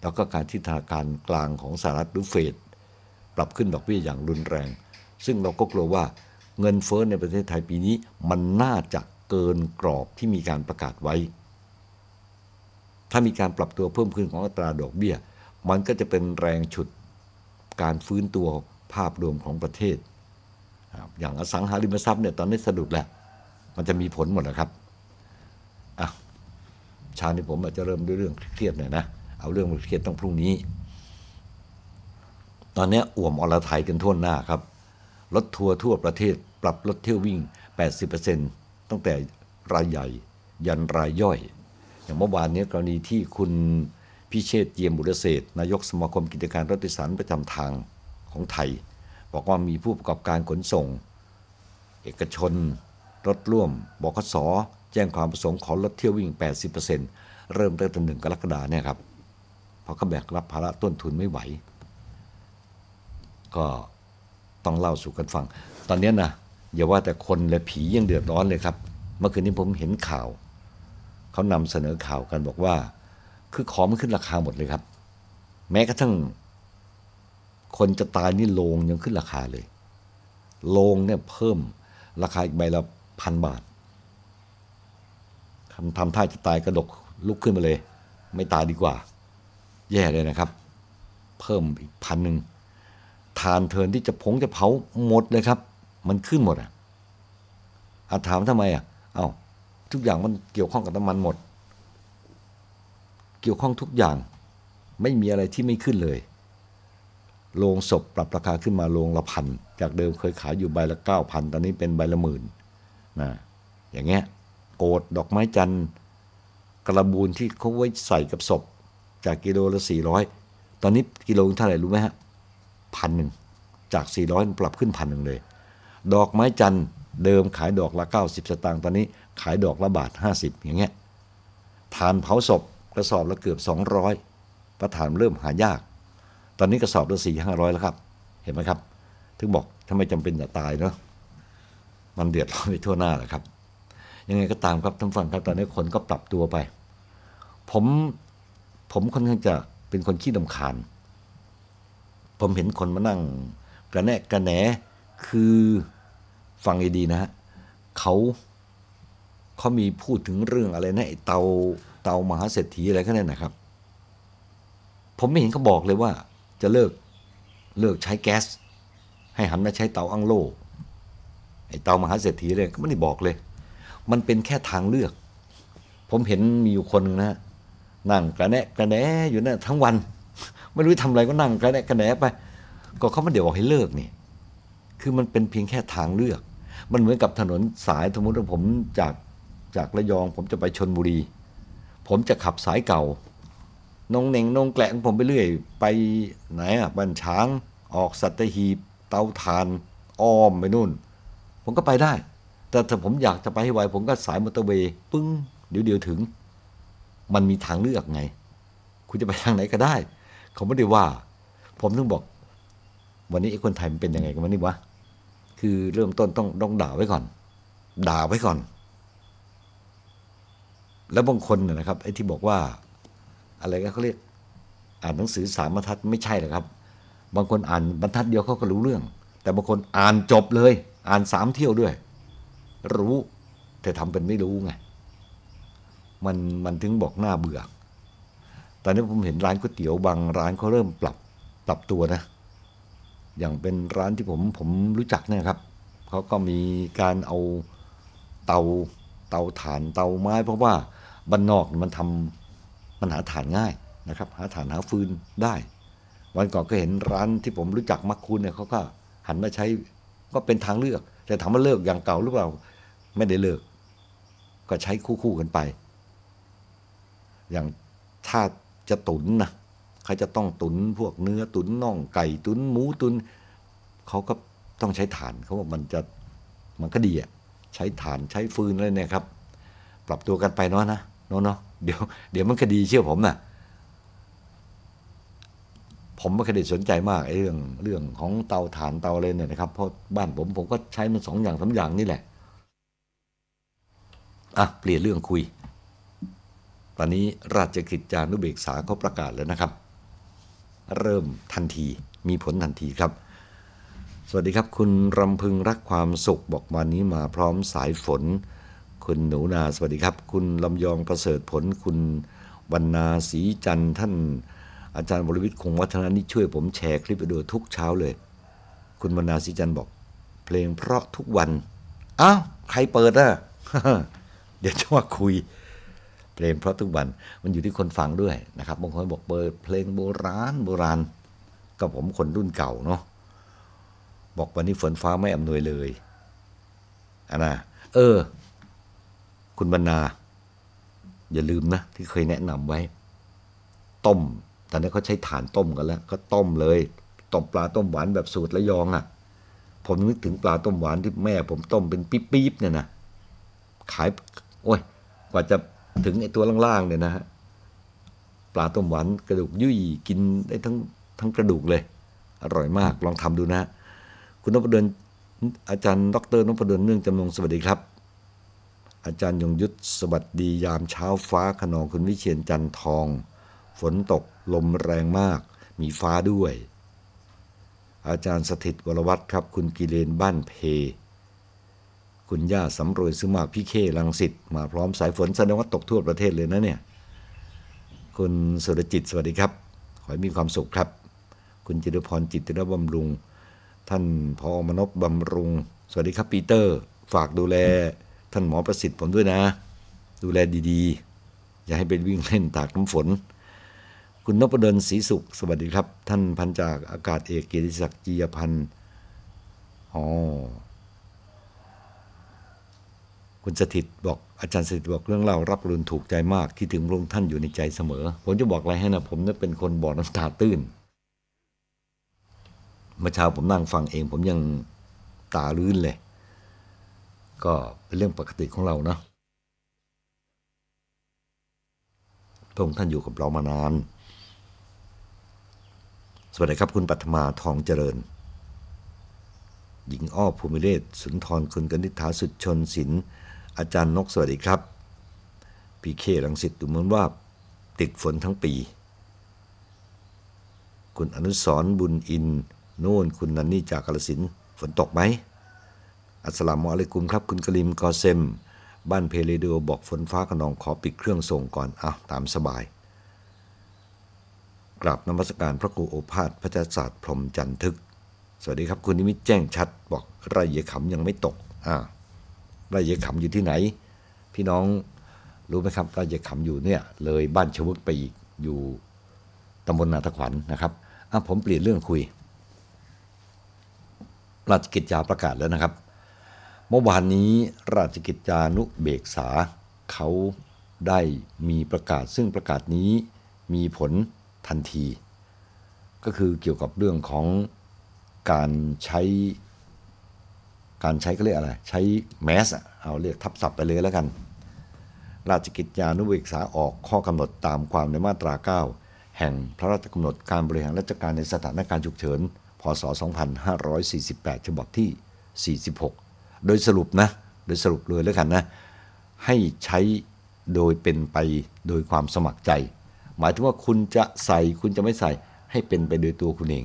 แล้วก็การที่ธนาคารกลางของสหรัฐหรือเฟดปรับขึ้นดอกเบี้ยอย่างรุนแรงซึ่งเราก็กลัวว่าเงินเฟ้อในประเทศไทยปีนี้มันน่าจะเกินกรอบที่มีการประกาศไว้ถ้ามีการปรับตัวเพิ่มขึ้นของอัตราดอกเบี้ยมันก็จะเป็นแรงฉุดการฟื้นตัวภาพรวมของประเทศอย่างอสังหาริมทรัพย์เนี่ยตอนนี้สะดุดแหละมันจะมีผลหมดนะครับอ่ะชาที่ผมอาจจะเริ่มด้วยเรื่องเครียดหน่อยนะเอาเรื่องเครียดต้องพรุ่งนี้ตอนนี้อ่วมอรไทยกันทั่วหน้าครับรถทัวร์ทั่วประเทศปรับรถเที่ยววิ่ง แปดสิบเปอร์เซ็นต์ ตั้งแต่รายใหญ่ยันรายย่อยอย่างเมื่อวานนี้กรณีที่คุณพิเชษฐ์เจียมบุรเศษนายกสมาคมกิจการรถโดยสารประจำทางของไทยบอกว่ามีผู้ประกอบการขนส่งเอกชนรถร่วมบขส.แจ้งความประสงค์ขอรถเที่ยววิ่ง แปดสิบเปอร์เซ็นต์ เริ่มตั้งแต่หนึ่งกรกฎาคมเนี่ยครับเพราะเขาแบกรับภาระต้นทุนไม่ไหวก็ต้องเล่าสู่กันฟังตอนนี้นะอย่าว่าแต่คนเลยผียังเดือดร้อนเลยครับเมื่อคืนนี้ผมเห็นข่าวเขานำเสนอข่าวกันบอกว่าคือของมันขึ้นราคาหมดเลยครับแม้กระทั่งคนจะตายนี่โลงยังขึ้นราคาเลยโลงเนี่ยเพิ่มราคาอีกใบละพันบาททำทำท่าจะตายกระดกลุกขึ้นมาเลยไม่ตายดีกว่าแย่เลยนะครับเพิ่มอีกพันหนึ่งทานเทินที่จะผงจะเผาหมดเลยครับมันขึ้นหมดอ่ะอาถามทำไมอ่ะเอ้าทุกอย่างมันเกี่ยวข้องกับน้ำมันหมดเกี่ยวข้องทุกอย่างไม่มีอะไรที่ไม่ขึ้นเลยโรงศพปรับราคาขึ้นมาโรงละพันจากเดิมเคยขายอยู่ใบละ เก้าพัน ตอนนี้เป็นใบละหมื่นนะอย่างเงี้ยโกดดอกไม้จันทร์กระบูนที่เขาไว้ใส่กับศพจากกิโลละสี่ร้อยตอนนี้กิโลเท่าไหร่รู้ไหมฮะ หนึ่งพัน จากสี่ร้อยปรับขึ้น หนึ่งพัน เลยดอกไม้จันทร์เดิมขายดอกละเก้าสิบสตางค์ตอนนี้ขายดอกละบาทห้าสิบอย่างเงี้ยฐานเผาศพกระสอบละเกือบสองร้อยประฐานเริ่มหายากตอนนี้กระสอบละ สี่ถึงห้าร้อย แล้วครับเห็นไหมครับถึงบอกถ้าไม่จำเป็นจะตายเนาะมันเดือดร้อนไปทั่วหน้าแหละครับยังไงก็ตามครับท่านฟังครับตอนนี้คนก็ปรับตัวไปผมผมค่อนข้างจะเป็นคนขี้รำคาญผมเห็นคนมานั่งกระแนะกระแหนคือฟังดีๆนะฮะเขา เขามีพูดถึงเรื่องอะไรนะไอ้เตาเตามหาเศรษฐีอะไรแค่นั้นนะครับผมไม่เห็นเขาบอกเลยว่าจะเลิกเลิกใช้แก๊สให้หันมาใช้เตาอั้งโล่ไอ้เตามหาเศรษฐีเลยก็ไม่ได้บอกเลยมันเป็นแค่ทางเลือกผมเห็นมีอยู่คนนึงนะนั่งกระแนะกระแหนอยู่นะทั้งวันไม่รู้ทำอะไรก็นั่งกระแนะกระแหนไปก็เขาไม่เดี๋ยวบอกให้เลิกนี่คือมันเป็นเพียงแค่ทางเลือกมันเหมือนกับถนนสายสมมติว่าผมจากจากระยองผมจะไปชลบุรีผมจะขับสายเก่านงเน่งนงแกล้งผมไปเรื่อยไปไหนอ่ะบ้านช้างออกสัตหีบเตาถ่านอ้อมไปนู่นผมก็ไปได้แต่ถ้าผมอยากจะไปให้ไวผมก็สายมอเตอร์เวย์ปึ้งเดี๋ยวเดียวถึงมันมีทางเลือกไงคุณจะไปทางไหนก็ได้เขาไม่ได้ว่าผมถึงบอกวันนี้ไอ้คนไทยมันเป็นยังไงกันวะนี่วะคือเริ่มต้นต้องต้องด่าไว้ก่อนด่าไว้ก่อนแล้วบางคนนะครับไอ้ที่บอกว่าอะไรก็เขาเรียกอ่านหนังสือสามบรรทัดไม่ใช่หรอกครับบางคนอ่านบรรทัดเดียวเขาก็รู้เรื่องแต่บางคนอ่านจบเลยอ่านสามเที่ยวด้วยรู้แต่ทำเป็นไม่รู้ไงมันมันถึงบอกหน้าเบื่อตอนนี้ผมเห็นร้านก๋วยเตี๋ยวบางร้านเขาเริ่มปรับปรับตัวนะอย่างเป็นร้านที่ผมผมรู้จักนะครับเขาก็มีการเอาเตาเตาถ่านเตาไม้เพราะว่าบ้านนอกมันทำมันหาถ่านง่ายนะครับหาถ่านหาฟืนได้วันก่อนก็เห็นร้านที่ผมรู้จักมักคุณเนี่ยเขาก็หันมาใช้ก็เป็นทางเลือกแต่ถามว่าเลิกอย่างเก่าหรือเปล่าไม่ได้เลิกก็ใช้คู่ๆกันไปอย่างถ้าจะตุนนะเขาจะต้องตุนพวกเนื้อตุนน่องไก่ตุนหมูตุนเขาก็ต้องใช้ถ่านเขาบอกมันจะมันก็ดีอะใช้ถ่านใช้ฟืนอะไรเนี่ยครับปรับตัวกันไปเนาะนะเนาะเนาะเดี๋ยวเดี๋ยวมันก็ดีเชื่อผมนะผมไม่เคยสนใจมากไอ้เรื่องเรื่องของเตาถ่านเตาอะไรเนี่ยนะครับเพราะบ้านผมผมก็ใช้มันสองอย่างสามอย่างนี่แหละอ่ะเปลี่ยนเรื่องคุยตอนนี้ราชกิจจานุเบกษาเขาประกาศแล้วนะครับเริ่มทันทีมีผลทันทีครับสวัสดีครับคุณรำพึงรักความสุขบอกวันนี้มาพร้อมสายฝนคุณหนูนาสวัสดีครับคุณลำยองประเสริฐผลคุณวรรณาศรีจันทร์ท่านอาจารย์วรวิทย์คงวัฒนานี่ช่วยผมแชร์คลิปวิดีโอทุกเช้าเลยคุณวรรณาศรีจันทร์บอกเพลงเพราะทุกวันอ้าวใครเปิดอ่ะ เดี๋ยวจะว่าคุยเพลงเพราะทุกวันมันอยู่ที่คนฟังด้วยนะครับบางคนบอกเปิดเพลงโบราณโบราณก็ผมคนรุ่นเก่าเนาะบอกวันนี้ฝนฟ้าไม่อำนวยเลยอ่ะนะเออคุณบรรณาอย่าลืมนะที่เคยแนะนำไว้ต้มตอนนี้เขาใช้ถ่านต้มกันแล้วก็ต้มเลยต้มปลาต้มหวานแบบสูตรระยองอ่ะผมนึกถึงปลาต้มหวานที่แม่ผมต้มเป็นปี๊บๆเนี่ยนะขายโอ้ยกว่าจะถึงไอ้ตัวล่างๆเนี่ยนะฮะปลาต้มหวานกระดูกยุ่ยกินได้ทั้งทั้งกระดูกเลยอร่อยมากลองทำดูนะคุณนพดลอาจารย์ดรนพดลเนื่องจำนงสวัสดีครับอาจารย์ยงยุทธสวัสดียามเช้าฟ้าขนองคุณวิเชียรจันทร์ทองฝนตกลมแรงมากมีฟ้าด้วยอาจารย์สถิตวรวัฒน์ครับคุณกิเลนบ้านเพคุณย่าสำรวยซื้อมากพี่เครังสิตมาพร้อมสายฝนแสดงว่าตกทั่วประเทศเลยนะเนี่ยคุณสุรจิตสวัสดีครับขอให้มีความสุขครับคุณจิรพรจิตติระบำรุงท่านพอมนพบำรุงสวัสดีครับปีเตอร์ฝากดูแลท่านหมอประสิทธิ์ผมด้วยนะดูแลดีๆอย่าให้เป็นวิ่งเล่นตากน้ำฝนคุณนพดลศรีสุขสวัสดีครับท่านพันจ่าอากาศเอกเกียรติศักดิ์จียพันธ์อ๋อคุณสถิตบอกอาจารย์สถิตบอกเรื่องเล่ารับรุนถูกใจมากคิดถึงพระองค์ท่านอยู่ในใจเสมอผมจะบอกอะไรให้นะผมนั้นเป็นคนบ่อน้ำตาตื้นเมื่อเช้าผมนั่งฟังเองผมยังตาลื่นเลยก็เป็นเรื่องปกติของเราเนาะพระองค์ท่านอยู่กับเรามานานสวัสดีครับคุณปัทมาทองเจริญหญิงอ้อภูมิเรศสุนทรคุณกนิษฐาสุดชนศิลป์อาจารย์นกสวัสดีครับพีเครังสิตดูเหมือนว่าติดฝนทั้งปีคุณอนุสรบุญอินโน่นคุณนันนี่จากกาฬสินธุ์ฝนตกไหมอัสสลามุอะลัยกุมครับคุณกลิมกอเซม บ้านเพเลเดอบอกฝนฟ้าขนองขอปิดเครื่องส่งก่อนอ่ะตามสบายกราบนมัสการพระครูโอภาสพระเจ้าศาสตร์พรหมจันทึกสวัสดีครับคุณนิมิตแจ้งชัดบอกไร่เยขำยังไม่ตกอ่าไร่เยขำอยู่ที่ไหนพี่น้องรู้ไหมครับไร่เยขำอยู่เนี่ยเลยบ้านชวึกไปอีกอยู่ตำบลนาทขวัญ น, นะครับอ่ะผมเปลี่ยนเรื่องคุยราชกิจจาประกาศแล้วนะครับเมื่อวานนี้ราชกิจจานุเบกษาเขาได้มีประกาศซึ่งประกาศนี้มีผลทันทีก็คือเกี่ยวกับเรื่องของการใช้การใช้ก็เรียกอะไรใช้แมสเอาเรียกทับศัพท์ไปเลยแล้วกันราชกิจจานุเบกษาออกข้อกำหนดตามความในมาตราเก้าแห่งพระราชกำหนดการบริหารราชการในสถานการณ์ฉุกเฉินพศสองพันห้าร้อยสี่สิบแปดฉบับที่สี่สิบหกโดยสรุปนะโดยสรุปเลยแล้วกันนะให้ใช้โดยเป็นไปโดยความสมัครใจหมายถึงว่าคุณจะใส่คุณจะไม่ใส่ให้เป็นไปโดยตัวคุณเอง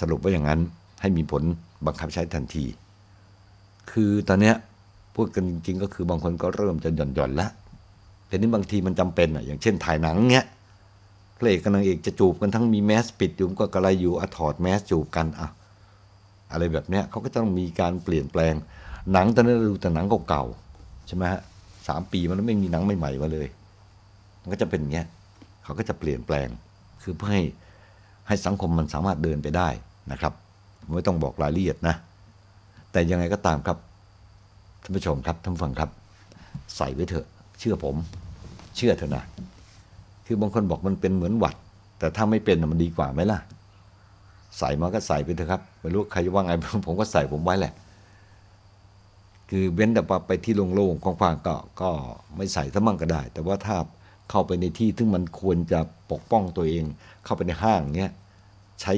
สรุปว่าอย่างนั้นให้มีผลบังคับใช้ทันทีคือตอนนี้พูดกันจริงๆก็คือบางคนก็เริ่มจะหย่อนๆแล้วแต่นี้บางทีมันจำเป็นอ่ะอย่างเช่นถ่ายหนังเงี้ยพระเอกกับนางเอกจะจูบกันทั้งมีแมสปิดอยู่ก็กระไรอยู่อะถอดแมสจูบกันอ่ะอะไรแบบเนี้ยเขาก็ต้องมีการเปลี่ยนแปลงหนังตอนนี้เราดูแต่หนังเก่าๆใช่ไหมฮะสามปีมันไม่มีหนังใหม่ๆมาเลยมันก็จะเป็นเงี้ยเขาก็จะเปลี่ยนแปลงคือเพื่อให้ให้สังคมมันสามารถเดินไปได้นะครับไม่ต้องบอกรายละเอียดนะแต่ยังไงก็ตามครับท่านผู้ชมครับท่านผู้ฟังครับใส่ไว้เถอะเชื่อผมเชื่อเถอะนะคือบางคนบอกมันเป็นเหมือนหวัดแต่ถ้าไม่เป็นมันดีกว่าไหมล่ะใส่มาก็ใส่ไปเถอะครับไม่รู้ใครว่าไงผมก็ใส่ผมไว้แหละคือเว้นแต่ไปที่โล่งๆกว้างๆก็ก็ไม่ใส่ซะมั่งก็ได้แต่ว่าถ้าเข้าไปในที่ที่มันควรจะปกป้องตัวเองเข้าไปในห้างเงี้ยใช้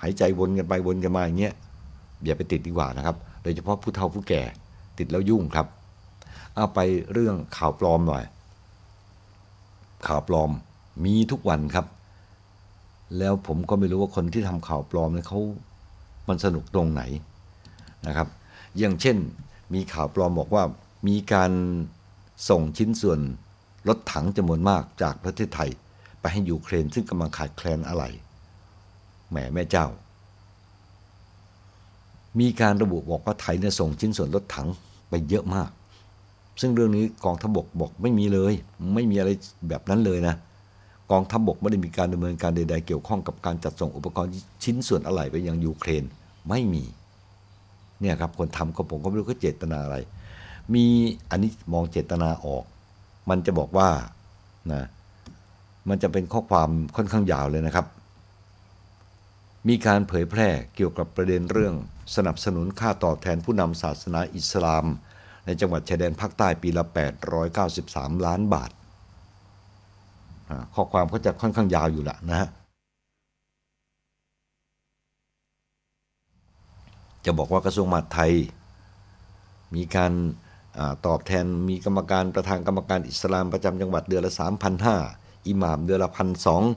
หายใจวนกันไปวนกันมาอย่างเงี้ยอย่าไปติดดีกว่านะครับโดยเฉพาะผู้เฒ่าผู้แก่ติดแล้วยุ่งครับเอาไปเรื่องข่าวปลอมหน่อยข่าวปลอมมีทุกวันครับแล้วผมก็ไม่รู้ว่าคนที่ทำข่าวปลอมเนี่ยเขามันสนุกตรงไหนนะครับอย่างเช่นมีข่าวปลอมบอกว่ามีการส่งชิ้นส่วนรถถังจำนวนมากจากประเทศไทยไปให้ยูเครนซึ่งกำลังขาดแคลนอะไหล่แหมแม่เจ้ามีการระบุบอกว่าไทยเนี่ยส่งชิ้นส่วนรถถังไปเยอะมากซึ่งเรื่องนี้กองทัพบกบอกไม่มีเลยไม่มีอะไรแบบนั้นเลยนะกองทัพบกไม่ได้มีการดำเนินการใดๆเกี่ยวข้องกับการจัดส่งอุปกรณ์ชิ้นส่วนอะไหล่ไปยังยูเครนไม่มีเนี่ยครับคนทำก็ผมก็ไม่รู้เขาเจตนาอะไรมีอันนี้มองเจตนาออกมันจะบอกว่านะมันจะเป็นข้อความค่อนข้างยาวเลยนะครับมีการเผยแพร่เกี่ยวกับประเด็นเรื่องสนับสนุนค่าตอบแทนผู้นำศาสนาอิสลามในจังหวัดชายแดนภาคใต้ปีละแปดร้อยเก้าสิบสามล้านบาทข้อความก็จะค่อนข้างยาวอยู่ละนะฮะจะบอกว่ากระทรวงมหาดไทยมีการตอบแทนมีกรรมการประธานกรรมการอิสลามประจำจังหวัดเดือนละ สามพันห้าร้อย อิหม่ามเดือนละ หนึ่งพันสองร้อ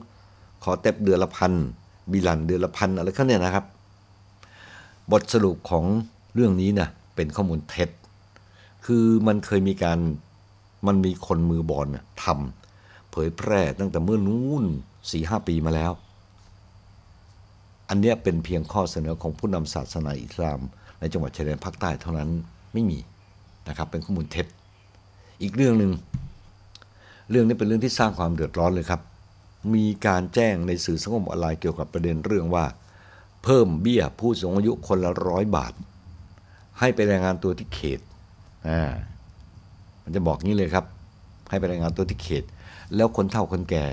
ย ขอเต็บเดือนละ หนึ่งพัน บิลันเดือนละ หนึ่งพัน อะไรเขาเนี่ยนะครับบทสรุปของเรื่องนี้นะเป็นข้อมูลเท็จคือมันเคยมีการมันมีคนมือบอลทำเผยแพร่ตั้งแต่เมื่อนู้น สี่ห้า ปีมาแล้วอันเนี้ยเป็นเพียงข้อเสนอของผู้นำศาสนาอิสลามในจังหวัดชายแดนภาคใต้เท่านั้นไม่มีนะครับเป็นข้อมูลเท็จอีกเรื่องหนึ่งเรื่องนี้เป็นเรื่องที่สร้างความเดือดร้อนเลยครับมีการแจ้งในสื่อสังคมออนไลน์เกี่ยวกับประเด็นเรื่องว่าเพิ่มเบี้ยผู้สูงอายุคนละร้อยบาทให้ไปรายงานตัวที่เขตอ่ามันจะบอกงี้เลยครับให้ไปรายงานตัวที่เขตแล้วคนเฒ่าคนแก่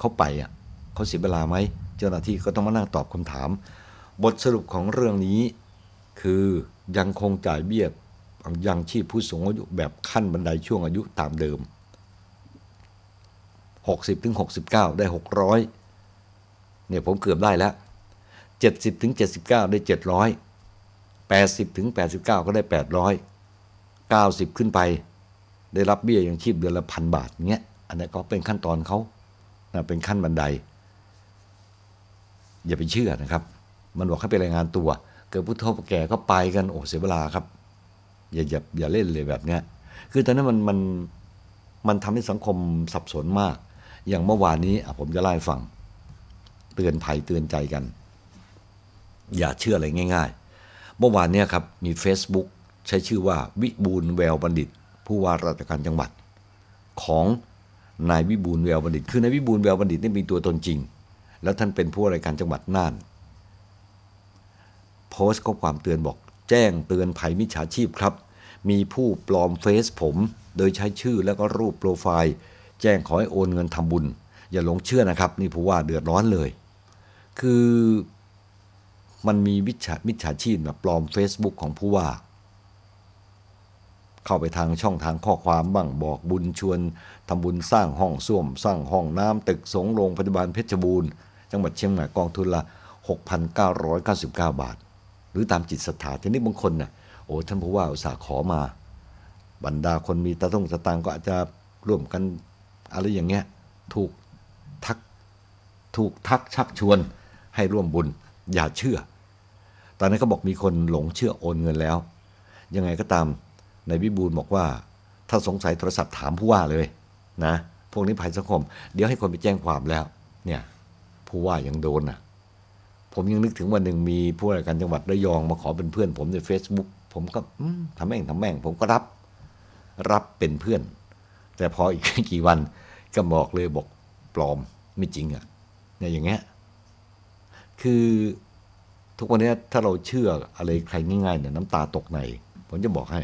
เข้าไปอ่ะเขาเสียเวลาไหมเจ้าหน้าที่ก็ต้องมานั่งตอบคำถามบทสรุปของเรื่องนี้คือยังคงจ่ายเบี้ยยังชีพผู้สูงอายุแบบขั้นบันไดช่วงอายุตามเดิม หกสิบถึงหกสิบเก้า ได้ หกร้อย เนี่ยผมเกือบได้แล้ว เจ็ดสิบถึงเจ็ดสิบเก้า ได้ เจ็ดร้อย แปดสิบถึงแปดสิบเก้า ก็ได้ แปดร้อย เก้าสิบขึ้นไปได้รับเบี้ยยังชีพเดือนละ หนึ่งพัน บาทเงี้ยอันนี้ก็เป็นขั้นตอนเขาเป็นขั้นบันไดอย่าไปเชื่อนะครับมันบอกให้ไปรายงานตัวเกิดผู้เฒ่าผู้แก่ก็ไปกันโอ้เสียเวลาครับ อย่าอย่าอย่าเล่นเลยแบบเนี้ยคือตอนนั้นมันมันมันทำให้สังคมสับสนมากอย่างเมื่อวานนี้ผมจะไล่ฟังเตือนภัยเตือนใจกันอย่าเชื่ออะไรง่ายๆเมื่อวานนี้ครับมี Facebook ใช้ชื่อว่าวิบูลย์ แววบัณฑิตผู้ว่าราชการจังหวัดของนายวิบูลย์ แววบัณฑิตคือนายวิบูลย์ แววบัณฑิตนี่มีตัวตนจริงแล้วท่านเป็นผู้ว่าราชการจังหวัดน่านโพสต์ข้อความเตือนบอกแจ้งเตือนภัยมิจฉาชีพครับมีผู้ปลอมเฟซผมโดยใช้ชื่อแล้วก็รูปโปรไฟล์แจ้งขอให้โอนเงินทำบุญอย่าหลงเชื่อนะครับนี่ผู้ว่าเดือดร้อนเลยคือมันมีมิจฉามิจฉาชีพแบบปลอม Facebook ของผู้ว่าเข้าไปทางช่องทางข้อความบ้างบอกบุญชวนทำบุญสร้างห้องส้วมสร้างห้องน้ำตึกสงโรงพยาบาลเพชรบูรณ์จังหวัดเชียงใหม่กองทุนละ หกพันเก้าร้อยเก้าสิบเก้าบาทหรือตามจิตศรัทธาทีนี้บางคนน่ะโอ้ท่านผู้ว่าอุตส่าห์ขอมาบรรดาคนมีตะต้องตะตังก็อาจจะร่วมกันอะไรอย่างเงี้ยถูกทักถูกทักชักชวนให้ร่วมบุญอย่าเชื่อตอนนั้นก็บอกมีคนหลงเชื่อโอนเงินแล้วยังไงก็ตามนายวิบูลย์บอกว่าถ้าสงสัยโทรศัพท์ถามผู้ว่าเลยนะพวกนี้ภัยสังคมเดี๋ยวให้คนไปแจ้งความแล้วเนี่ยผู้ว่ายังโดนอ่ะผมยังนึกถึงวันหนึ่งมีผู้ว่าการจังหวัดระยองมาขอเป็นเพื่อนผมใน Facebook ผมก็ทำแม่งทำแม่งผมก็รับรับเป็นเพื่อนแต่พออีกกี่วันก็บอกเลยบอกปลอมไม่จริงอ่ะเนี่ยอย่างเงี้ยคือทุกวันนี้ถ้าเราเชื่ออะไรใครง่ายๆเนี่ยน้ำตาตกในผมจะบอกให้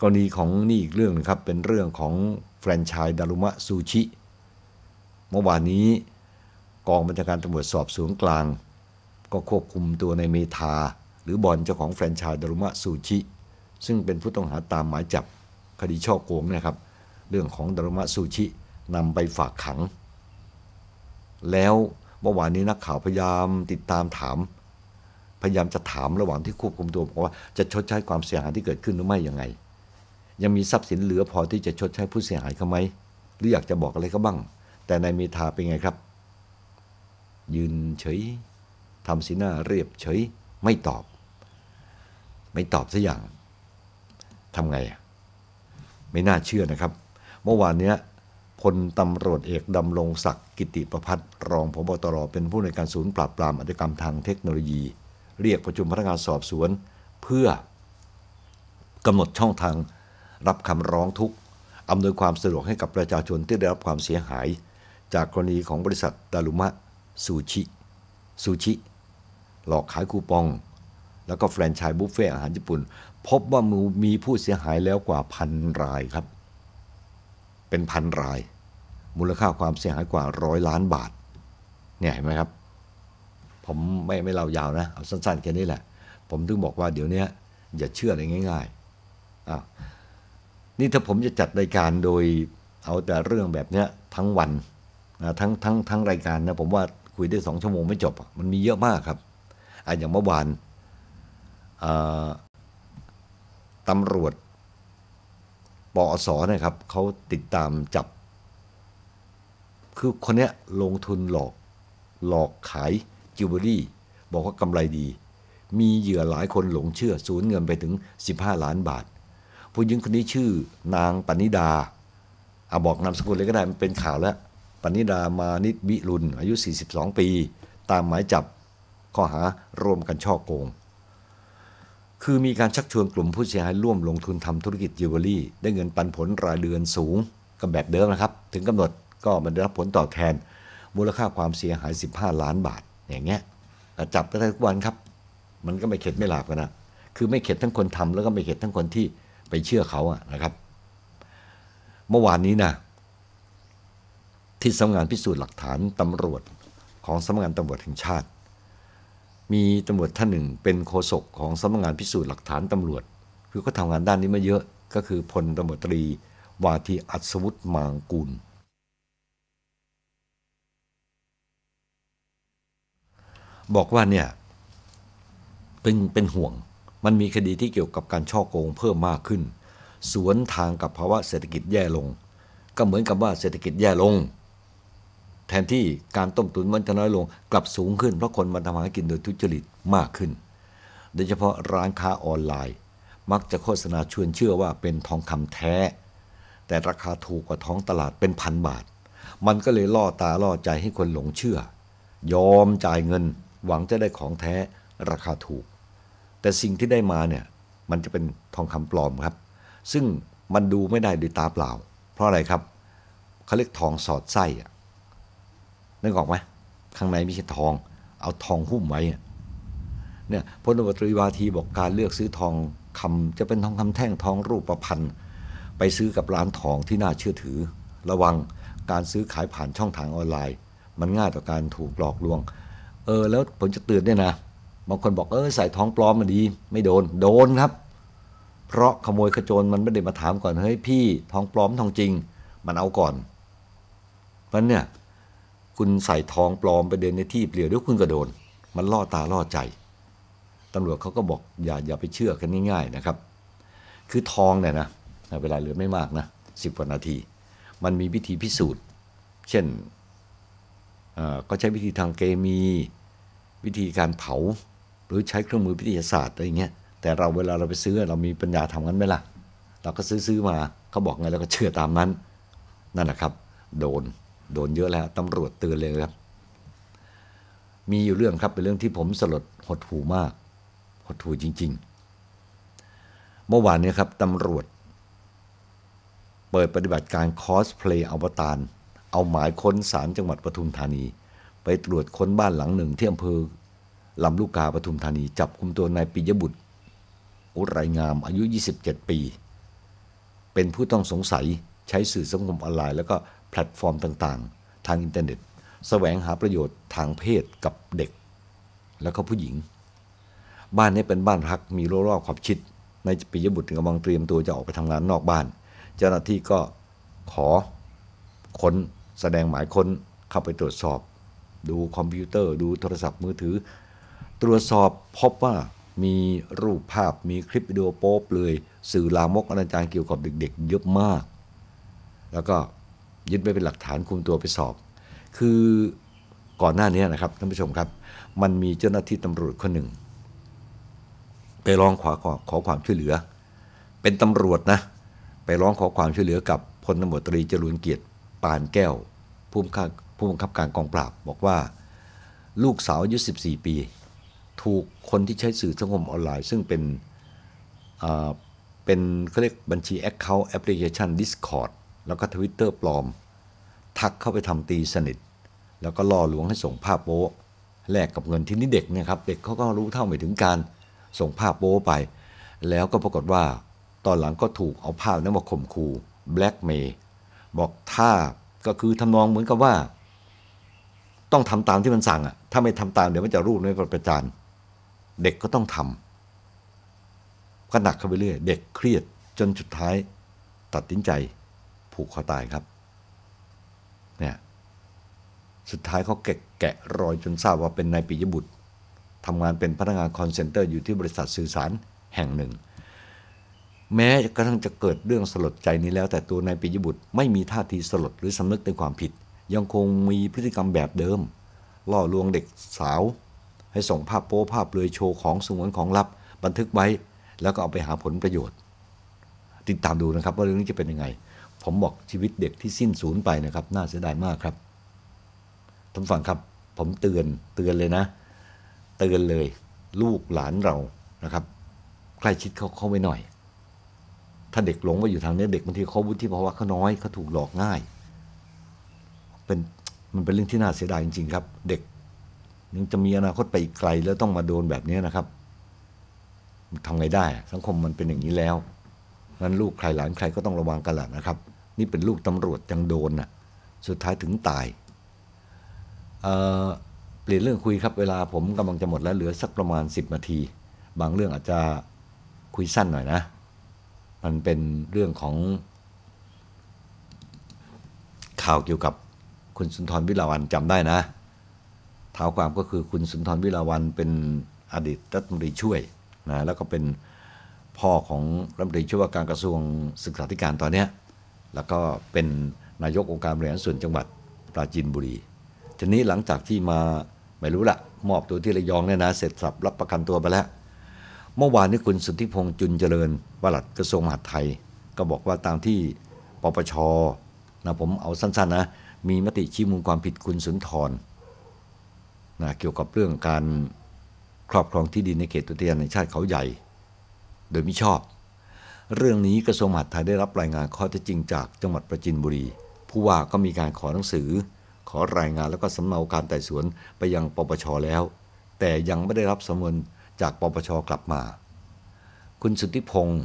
กรณีของนี่อีกเรื่องนะครับเป็นเรื่องของแฟรนไชส์ดารุมะซูชิเมื่อวานนี้กองบัญชาการตำรวจสอบสวนกลางก็ควบคุมตัวในเมธาหรือบอนเจ้าของแฟรนไชส์ดารุมะซูชิซึ่งเป็นผู้ต้องหาตามหมายจับคดีฉ้อโกงนะครับเรื่องของดารุมะซูชินำไปฝากขังแล้วเมื่อวานนี้นักข่าวพยายามติดตามถามพยายามจะถามระหว่างที่ควบคุมตัวบอกว่าจะชดใช้ความเสียหายที่เกิดขึ้นหรือไม่ยังไงยังมีทรัพย์สินเหลือพอที่จะชดใช้ผู้เสียหายเขาไหมหรืออยากจะบอกอะไรก็บ้างแต่นายเมธาเป็นไงครับยืนเฉยทำสีหน้าเรียบเฉยไม่ตอบไม่ตอบสักอย่างทำไงอ่ะไม่น่าเชื่อนะครับเมื่อวานเนี้ยพลตำรวจเอกดำรงศักดิ์กิติประภัสรองผบตรเป็นผู้ในการศูนย์ปราบปรามอาชญากรรมทางเทคโนโลยีเรียกประชุมพนักงานสอบสวนเพื่อกำหนดช่องทางรับคำร้องทุกข์อำนวยความสะดวกให้กับประชาชนที่ได้รับความเสียหายจากกรณีของบริษัทดารุมะซูชิซูชิหลอกขายคูปองแล้วก็แฟรนไชส์บุฟเฟ่อาหารญี่ปุ่นพบว่ามีผู้เสียหายแล้วกว่าพันรายครับเป็นพันรายมูลค่าความเสียหายกว่าร้อยล้านบาทเนี่ยเห็นไหมครับผมไม่ไม่เล่ายาวนะเอาสั้นๆแค่นี้แหละผมถึงบอกว่าเดี๋ยวนี้อย่าเชื่ออะไรง่ายๆอ่ะนี่ถ้าผมจะจัดรายการโดยเอาแต่เรื่องแบบเนี้ยทั้งวันนะทั้งทั้งทั้งรายการนะผมว่าคุยได้สองชั่วโมงไม่จบมันมีเยอะมากครับอ่ะอย่างเมื่อวานตำรวจปอส.นะครับเขาติดตามจับคือคนเนี้ยลงทุนหลอกหลอกขายจิวเวลรี่บอกว่ากำไรดีมีเหยื่อหลายคนหลงเชื่อสูญเงินไปถึงสิบห้าล้านบาทผู้หญิงคนนี้ชื่อนางปณิดาอ่ะบอกนามสกุลเลยก็ได้มันเป็นข่าวแล้วปณิดามานิดวิรุณอายุสี่สิบสองปีตามหมายจับข้อหาร่วมกันฉ้อโกงคือมีการชักชวนกลุ่มผู้เสียหายร่วมลงทุนทำธุรกิจจิวเวลรี่ได้เงินปันผลรายเดือนสูงกับแบบเดิมนะครับถึงกำหนดก็มันได้รับผลตอบแทนมูลค่าความเสียหายสิบห้าล้านบาทอย่างเงี้ยจับก็ได้ทุกวันครับมันก็ไม่เข็ดไม่หลาบกันนะคือไม่เข็ดทั้งคนทำแล้วก็ไม่เข็ดทั้งคนที่ไปเชื่อเขาอะนะครับเมื่อวานนี้นะที่สำนักงานพิสูจน์หลักฐานตำรวจของสำนักงานตำรวจแห่งชาติมีตำรวจท่านหนึ่งเป็นโฆษกของสำนักงานพิสูจน์หลักฐานตำรวจคือก็ทำงานด้านนี้มาเยอะก็คือพลตำรวจตรีวาทีอัศวุฒิมังกูลบอกว่าเนี่ยเป็นเป็นห่วงมันมีคดีที่เกี่ยวกับการฉ้อโกงเพิ่มมากขึ้นสวนทางกับภาวะเศรษฐกิจแย่ลงก็เหมือนกับว่าเศรษฐกิจแย่ลงแทนที่การต้มตุ๋นมันจะน้อยลงกลับสูงขึ้นเพราะคนมาทำมาหากินโดยทุจริตมากขึ้นโดยเฉพาะร้านค้าออนไลน์ มักจะโฆษณาชวนเชื่อว่าเป็นทองคำแท้แต่ราคาถูกกว่าท้องตลาดเป็นพันบาทมันก็เลยล่อตาล่อใจให้คนหลงเชื่อยอมจ่ายเงินหวังจะได้ของแท้ราคาถูกแต่สิ่งที่ได้มาเนี่ยมันจะเป็นทองคำปลอมครับซึ่งมันดูไม่ได้ด้วยตาเปล่าเพราะอะไรครับเขาเรียกทองสอดไส้อะนึกออกไหมข้างในไม่ใช่ทองเอาทองหุ้มไว้เนี่ยพลตำรวจตรีวาทีบอกการเลือกซื้อทองคำจะเป็นทองคำแท่งทองรูปพรรณไปซื้อกับร้านทองที่น่าเชื่อถือระวังการซื้อขายผ่านช่องทางออนไลน์มันง่ายต่อการถูกหลอกลวงเออแล้วผมจะเตือนด้วยนะบางคนบอกเออใส่ทองปลอมมันดีไม่โดนโดนครับเพราะขโมยขโจรมันไม่ได้มาถามก่อนเฮ้ยพี่ทองปลอมทองจริงมันเอาก่อนเพราะเนี่ยคุณใส่ทองปลอมไปเดินในที่เปลี่ยวเดี๋ยวคุณก็โดนมันล่อตาล่อใจตำรวจเขาก็บอกอย่าอย่าไปเชื่อกันง่ายๆนะครับคือทองเนี่ยนะเวลาเหลือไม่มากนะสิบกว่านาทีมันมีวิธีพิสูจน์เช่นก็ใช้วิธีทางเคมีวิธีการเผาหรือใช้เครื่องมือวิทยาศาสตร์อะไรเงี้ยแต่เราเวลาเราไปซื้อเรามีปัญญาทำงั้นไหมล่ะเราก็ซื้อซื้อมาเขาบอกไงเราก็เชื่อตามนั้นนั่นแหละครับโดนโดนเยอะแล้วตำรวจเตือนเลยครับมีอยู่เรื่องครับเป็นเรื่องที่ผมสลดหดหู่มากหดหู่จริงๆเมื่อวานนี้ครับตำรวจเปิดปฏิบัติการคอสเพลย์อวตารเอาหมายค้นศาลจังหวัดปทุมธานีไปตรวจค้นบ้านหลังหนึ่งที่อำเภอลำลูกกาปทุมธานีจับกุมตัวนายปิยบุตรอุไรายงามอายุยี่สิบเจ็ดปีเป็นผู้ต้องสงสัยใช้สื่อสังคมออนไลน์แล้วก็แพลตฟอร์มต่างๆทางอินเทอร์เน็ตแสวงหาประโยชน์ทางเพศกับเด็กแล้วก็ผู้หญิงบ้านนี้เป็นบ้านพักมีรั้วรอบขอบชิดนายปิยบุตรกำลังเตรียมตัวจะออกไปทำงานนอกบ้านเจ้าหน้าที่ก็ขอค้นแสดงหมายค้นเข้าไปตรวจสอบดูคอมพิวเตอร์ดูโทรศัพท์มือถือตรวจสอบพบว่ามีรูปภาพมีคลิปวิดีโอโป๊เปลือยสื่อลามกอนาจารเกี่ยวกับเด็กๆเยอะมากแล้วก็ยึดไว้เป็นหลักฐานคุมตัวไปสอบคือก่อนหน้านี้นะครับท่านผู้ชมครับมันมีเจ้าหน้าที่ตำรวจคนหนึ่งไปร้องขอขอความช่วยเหลือเป็นตำรวจนะไปร้องขอความช่วยเหลือกับพลตำรวจตรีจรูญเกียรติปานแก้วผู้บังคับผู้บังคับการกองปราบบอกว่าลูกสาวอายุสิบสี่ปีถูกคนที่ใช้สื่อสังคมออนไลน์ซึ่งเป็นเป็นเขาเรียกบัญชี Account แอปพลิเคชัน Discord แล้วก็ Twitter ปลอมทักเข้าไปทำตีสนิทแล้วก็ล่อลวงให้ส่งภาพโป๊แลกกับเงินที่นี่เด็กเนี่ยครับเด็กเขาก็รู้เท่าไม่ถึงการส่งภาพโป๊ไปแล้วก็ปรากฏว่าตอนหลังก็ถูกเอาภาพนั้นมาข่มขู่แบล็กเมย์บอกถ้าก็คือทำนองเหมือนกับว่าต้องทำตามที่มันสั่งอ่ะถ้าไม่ทำตามเดี๋ยวมันจะรูดไว้ประจานเด็กก็ต้องทำก็หนักเข้าไปเรื่อยเด็กเครียดจนสุดท้ายตัดสินใจผูกคอตายครับเนี่ยสุดท้ายเขาแกะแกะรอยจนทราบว่าเป็นนายปิยบุตรทำงานเป็นพนักงานคอนเซ็นเตอร์อยู่ที่บริษัทสื่อสารแห่งหนึ่งแม้กระทั่งจะเกิดเรื่องสลดใจนี้แล้วแต่ตัวนายปิยบุตรไม่มีท่าทีสลดหรือสำนึกในความผิดยังคงมีพฤติกรรมแบบเดิมล่อลวงเด็กสาวให้ส่งภาพโป๊ภาพเปลือยโชว์ของสงวนของลับบันทึกไว้แล้วก็เอาไปหาผลประโยชน์ติดตามดูนะครับว่าเรื่องนี้จะเป็นยังไงผมบอกชีวิตเด็กที่สิ้นสูญไปนะครับน่าเสียดายมากครับท่านฟังครับผมเตือนเตือนเลยนะเตือนเลยลูกหลานเรานะครับใกล้ชิดเขาเข้าไปหน่อยถ้าเด็กหลงไปอยู่ทางนี้เด็กบางทีเขาวุฒิภาวะเขาน้อยเขาถูกหลอกง่ายเป็นมันเป็นเรื่องที่น่าเสียดายจริงๆครับเด็กยังจะมีอนาคตไปอีกไกลแล้วต้องมาโดนแบบนี้นะครับทำไงได้สังคมมันเป็นอย่างนี้แล้วงั้นลูกใครหลานใครก็ต้องระวังกันแหละนะครับนี่เป็นลูกตำรวจยังโดนน่ะสุดท้ายถึงตายเอ่อเปลี่ยนเรื่องคุยครับเวลาผมกำลังจะหมดแล้วเหลือสักประมาณสิบนาทีบางเรื่องอาจจะคุยสั้นหน่อยนะมันเป็นเรื่องของข่าวเกี่ยวกับคุณสุนทรวิลาวัลย์จำได้นะท้าวความก็คือคุณสุนทรวิลาวัลย์เป็นอดีตรัฐมนตรีช่วยนะแล้วก็เป็นพ่อของรัฐมนตรีช่วยว่าการกระทรวงศึกษาธิการตอนเนี้ยแล้วก็เป็นนายกองค์การบริหารส่วนจังหวัดปราจีนบุรีทีนี้หลังจากที่มาไม่รู้ละมอบตัวที่ระยองเนี่ยนะเสร็จสับรับประกันตัวไปแล้ว เมื่อวานนี้คุณสุทธิพงษ์จุลเจริญปลัดกระทรวงมหาดไทยก็บอกว่าตามที่ปปชนะผมเอาสั้นๆนะมีมติชี้มูลความผิดคุณสุนทรนะเกี่ยวกับเรื่องการครอบครองที่ดินในเขตอุทยานแห่งชาติเขาใหญ่โดยมิชอบเรื่องนี้กระทรวงมหาดไทยได้รับรายงานข้อเท็จจริงจากจังหวัดประจินบุรีผู้ว่าก็มีการขอหนังสือขอรายงานแล้วก็สำเนาการไต่สวนไปยังปปชแล้วแต่ยังไม่ได้รับสำนวนจากปปชกลับมาคุณสุทธิพงษ์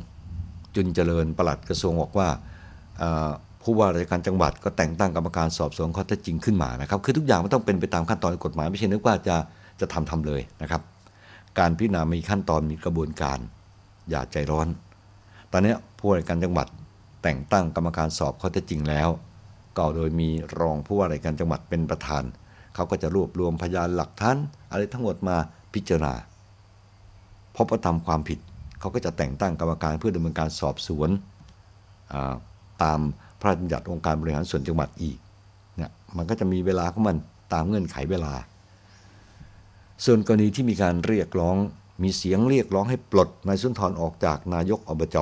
จุลเจริญปลัดกระทรวงบอกว่าผู้ว่าราชการจังหวัดก็แต่งตั้งกรรมการสอบสวนข้อเท็จจริงขึ้นมานะครับคือทุกอย่างมันต้องเป็นไปตามขั้นตอนกฎหมายไม่ใช่นึกว่าจะจะทำทำเลยนะครับการพิจารณามีขั้นตอนมีกระบวนการอย่าใจร้อนตอนนี้ผู้ว่าราชการจังหวัดแต่งตั้งกรรมการสอบข้อเท็จจริงแล้วก็โดยมีรองผู้ว่าราชการจังหวัดเป็นประธานเขาก็จะรวบรวมพยานหลักฐานอะไรทั้งหมดมาพิจารณาพบว่าทำความผิดเขาก็จะแต่งตั้งกรรมการเพื่อดำเนินการสอบสวนตามพระราชบัญญัติองค์การบริหารส่วนจังหวัดอีกเนี่ยมันก็จะมีเวลาของมันตามเงื่อนไขเวลาส่วนกรณีที่มีการเรียกร้องมีเสียงเรียกร้องให้ปลดนายสุนทรออกจากนายกอบจ.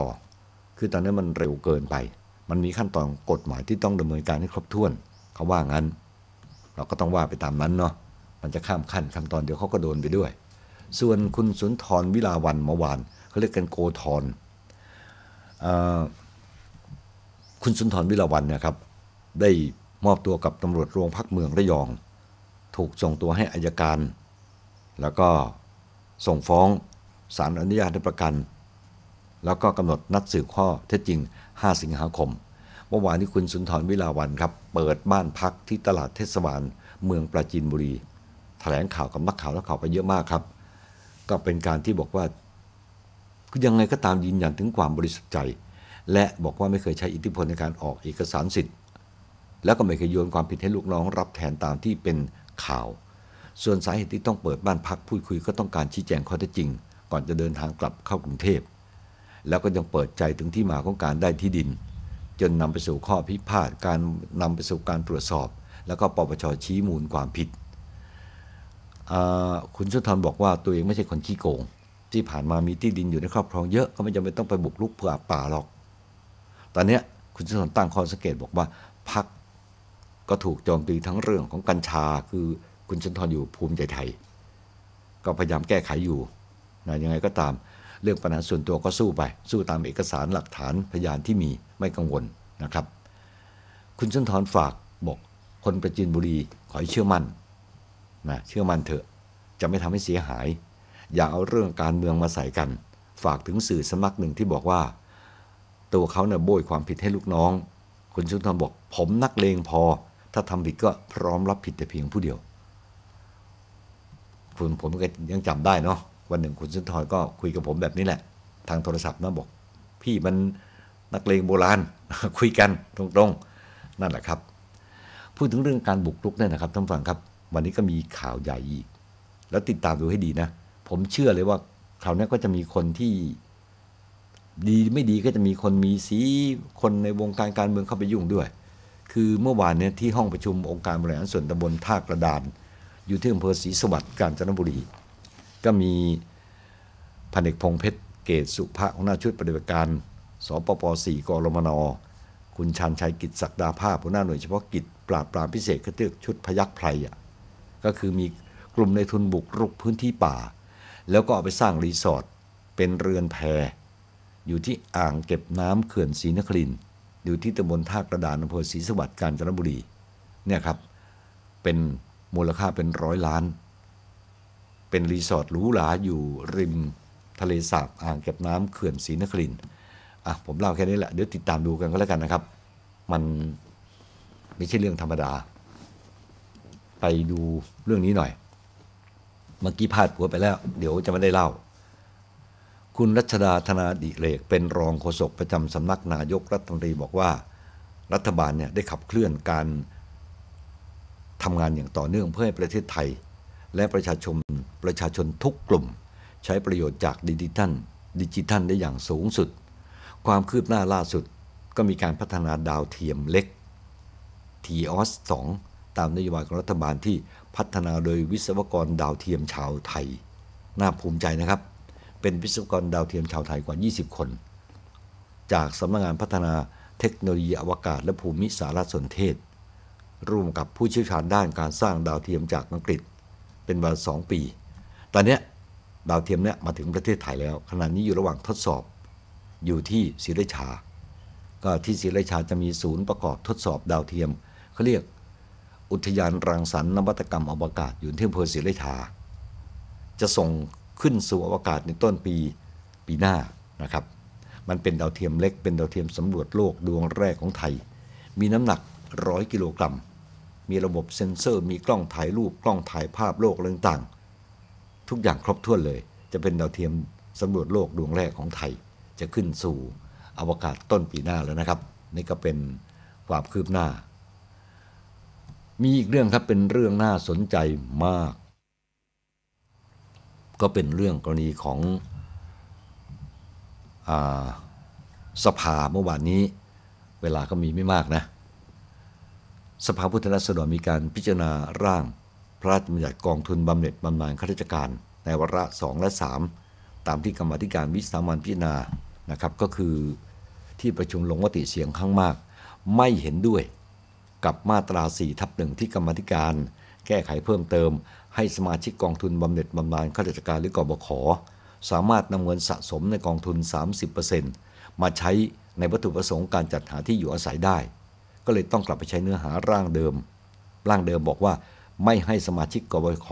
คือตอนนี้มันเร็วเกินไปมันมีขั้นตอนกฎหมายที่ต้องดำเนินการให้ครบถ้วนเขาว่างั้นเราก็ต้องว่าไปตามนั้นเนาะมันจะข้ามขั้นขั้นตอนเดี๋ยวเขาก็โดนไปด้วยส่วนคุณสุนทรวิลาวันเมื่อวานเขาเรียกกันโกธรคุณสุนทรวิลาวันนะครับได้มอบตัวกับตำรวจโรงพักเมืองระยองถูกส่งตัวให้อัยการแล้วก็ส่งฟ้องศาลอนุญาตให้ประกันแล้วก็กำหนดนัดสืบข้อเท็จจริงห้าสิงหาคมเมื่อวานนี้คุณสุนทรวิลาวันครับเปิดบ้านพักที่ตลาดเทศบาลเมืองปราจีนบุรีแถลงข่าวกับนักข่าวและข่าวไปเยอะมากครับก็เป็นการที่บอกว่ายังไงก็ตามยืนยันถึงความบริสุทธิ์ใจและบอกว่าไม่เคยใช้อิทธิพลในการออกเอกสารสิทธิ์แล้วก็ไม่เคยโยนความผิดให้ลูกน้องรับแทนตามที่เป็นข่าวส่วนสาเหตุที่ต้องเปิดบ้านพักพูดคุยก็ต้องการชี้แจงข้อเท็จจริงก่อนจะเดินทางกลับเข้ากรุงเทพแล้วก็ยังเปิดใจถึงที่มาของการได้ที่ดินจนนำไปสู่ข้อพิพาทการนำไปสู่การตรวจสอบแล้วก็ปปช.ชี้มูลความผิดคุณสุนทรบอกว่าตัวเองไม่ใช่คนขี้โกงที่ผ่านมามีที่ดินอยู่ในครอบครองเยอะก็ไม่จำเป็นต้องไปบุกรุกเพื่อป่าหรอกตอนนี้คุณสุนทรตั้งข้อสังเกตบอกว่าพรรคก็ถูกโจมตีทั้งเรื่องของกัญชาคือคุณสุนทรอยู่ภูมิใจไทยก็พยายามแก้ไขอยู่นะยังไงก็ตามเรื่องปัญหาส่วนตัวก็สู้ไปสู้ตามเอกสารหลักฐานพยานที่มีไม่กังวลนะครับคุณสุนทรฝากบอกคนประจินบุรีขอให้เชื่อมั่นนะเชื่อมั่นเถอะจะไม่ทำให้เสียหายอย่าเอาเรื่องการเมืองมาใส่กันฝากถึงสื่อสำนักหนึ่งที่บอกว่าตัวเขาเนี่ยโบยความผิดให้ลูกน้องคุณสุนทรบอกผมนักเลงพอถ้าทำผิดก็พร้อมรับผิดแต่เพียงผู้เดียวคุณผมก็ยังจำได้เนาะวันหนึ่งคุณสุนทรก็คุยกับผมแบบนี้แหละทางโทรศัพท์นะบอกพี่มันนักเลงโบราณคุยกันตรงๆนั่นแหละครับพูดถึงเรื่องการบุกรุกเนี่ยนะครับท่านฟังครับวันนี้ก็มีข่าวใหญ่อีกแล้วติดตามดูให้ดีนะผมเชื่อเลยว่าคราวนี้ก็จะมีคนที่ดีไม่ดีก็จะมีคนมีสีคนในวงการการเมืองเข้าไปยุ่งด้วยคือเมื่อวานเนี่ยที่ห้องประชุมองค์การบริหารส่วนตำบลท่ากระดานอยู่ที่อำเภอศรีสวัสดิ์กาญจนบุรีก็มีพันเอกพงษ์เพชรเกศสุภะหัวหน้าชุดปฏิบัติการสปปสี่กรมนคุณชันชัยกิจศักดาภาพหัวหน้าหน่วยเฉพาะกิจปราบปรามพิเศษกระเทือกชุดพยัคฆ์ไพรอ่ะก็คือมีกลุ่มในทุนบุกรุกพื้นที่ป่าแล้วก็เอาไปสร้างรีสอร์ทเป็นเรือนแพอยู่ที่อ่างเก็บน้ำเขื่อนศรีนครินทร์อยู่ที่ตำบลท่ากระดานอำเภอศรีสวัสดิ์กาญจนบุรีเนี่ยครับเป็นมูลค่าเป็นร้อยล้านเป็นรีสอร์ทหรูหราอยู่ริมทะเลสาบอ่างเก็บน้ำเขื่อนศรีนครินทร์อ่ะผมเล่าแค่นี้แหละเดี๋ยวติดตามดูกันก็แล้วกันนะครับมันไม่ใช่เรื่องธรรมดาไปดูเรื่องนี้หน่อยเมื่อกี้พลาดหัวไปแล้วเดี๋ยวจะไม่ได้เล่าคุณรัชดาธนาดิเรกเป็นรองโฆษกประจำสำนักนายกรัฐมนตรีบอกว่ารัฐบาลเนี่ยได้ขับเคลื่อนการทำงานอย่างต่อเนื่องเพื่อให้ประเทศไทยและประชาชนประชาชนทุกกลุ่มใช้ประโยชน์จากดิจิทัลดิจิทัลได้อย่างสูงสุดความคืบหน้าล่าสุดก็มีการพัฒนาดาวเทียมเล็ก ที โอ เอส สอง ตามนโยบายของรัฐบาลที่พัฒนาโดยวิศวกรดาวเทียมชาวไทยน่าภูมิใจนะครับ เป็นวิศวกรดาวเทียมชาวไทยกว่ายี่สิบคนจากสำนักงานพัฒนาเทคโนโลยีอวกาศและภูมิสารสนเทศร่วมกับผู้เชี่ยวชาญด้านการสร้างดาวเทียมจากอังกฤษเป็นเวลาสองปีตอนนี้ดาวเทียมเนี่ยมาถึงประเทศไทยแล้วขณะนี้อยู่ระหว่างทดสอบอยู่ที่ศรีราชาก็ที่ศรีราชาจะมีศูนย์ประกอบทดสอบดาวเทียมเขาเรียกอุทยานรังสรรค์นวัตกรรมอวกาศอยู่ที่อำเภอศรีราชาจะส่งขึ้นสู่อวกาศในต้นปีปีหน้านะครับมันเป็นดาวเทียมเล็กเป็นดาวเทียมสำรวจโลกดวงแรกของไทยมีน้ำหนักร้อยกิโลกรัมมีระบบเซ็นเซอร์มีกล้องถ่ายรูปกล้องถ่ายภาพโลกต่างๆทุกอย่างครบถ้วนเลยจะเป็นดาวเทียมสำรวจโลกดวงแรกของไทยจะขึ้นสู่อวกาศต้นปีหน้าแล้วนะครับนี่ก็เป็นความคืบหน้ามีอีกเรื่องครับเป็นเรื่องน่าสนใจมากก็เป็นเรื่องกรณีของสภาเมื่อวานนี้เวลาก็มีไม่มากนะสภาผู้แทนราษฎรมีการพิจารณาร่างพระราชบัญญัติกองทุนบำเหน็จบำนาญข้าราชการในวาระสองและสามตามที่กรรมาธิการวิสามัญพิจารณานะครับก็คือที่ประชุมลงมติเสียงข้างมากไม่เห็นด้วยกับมาตรา สี่ทับหนึ่ง ที่กรรมาธิการแก้ไขเพิ่มเติมให้สมาชิกกองทุนบำเหน็จบำนาญข้าราชการหรือกบข.สามารถนำเงินสะสมในกองทุน สามสิบเปอร์เซ็นต์ มาใช้ในวัตถุประสงค์การจัดหาที่อยู่อาศัยได้ก็เลยต้องกลับไปใช้เนื้อหาร่างเดิมร่างเดิมบอกว่าไม่ให้สมาชิกกบข.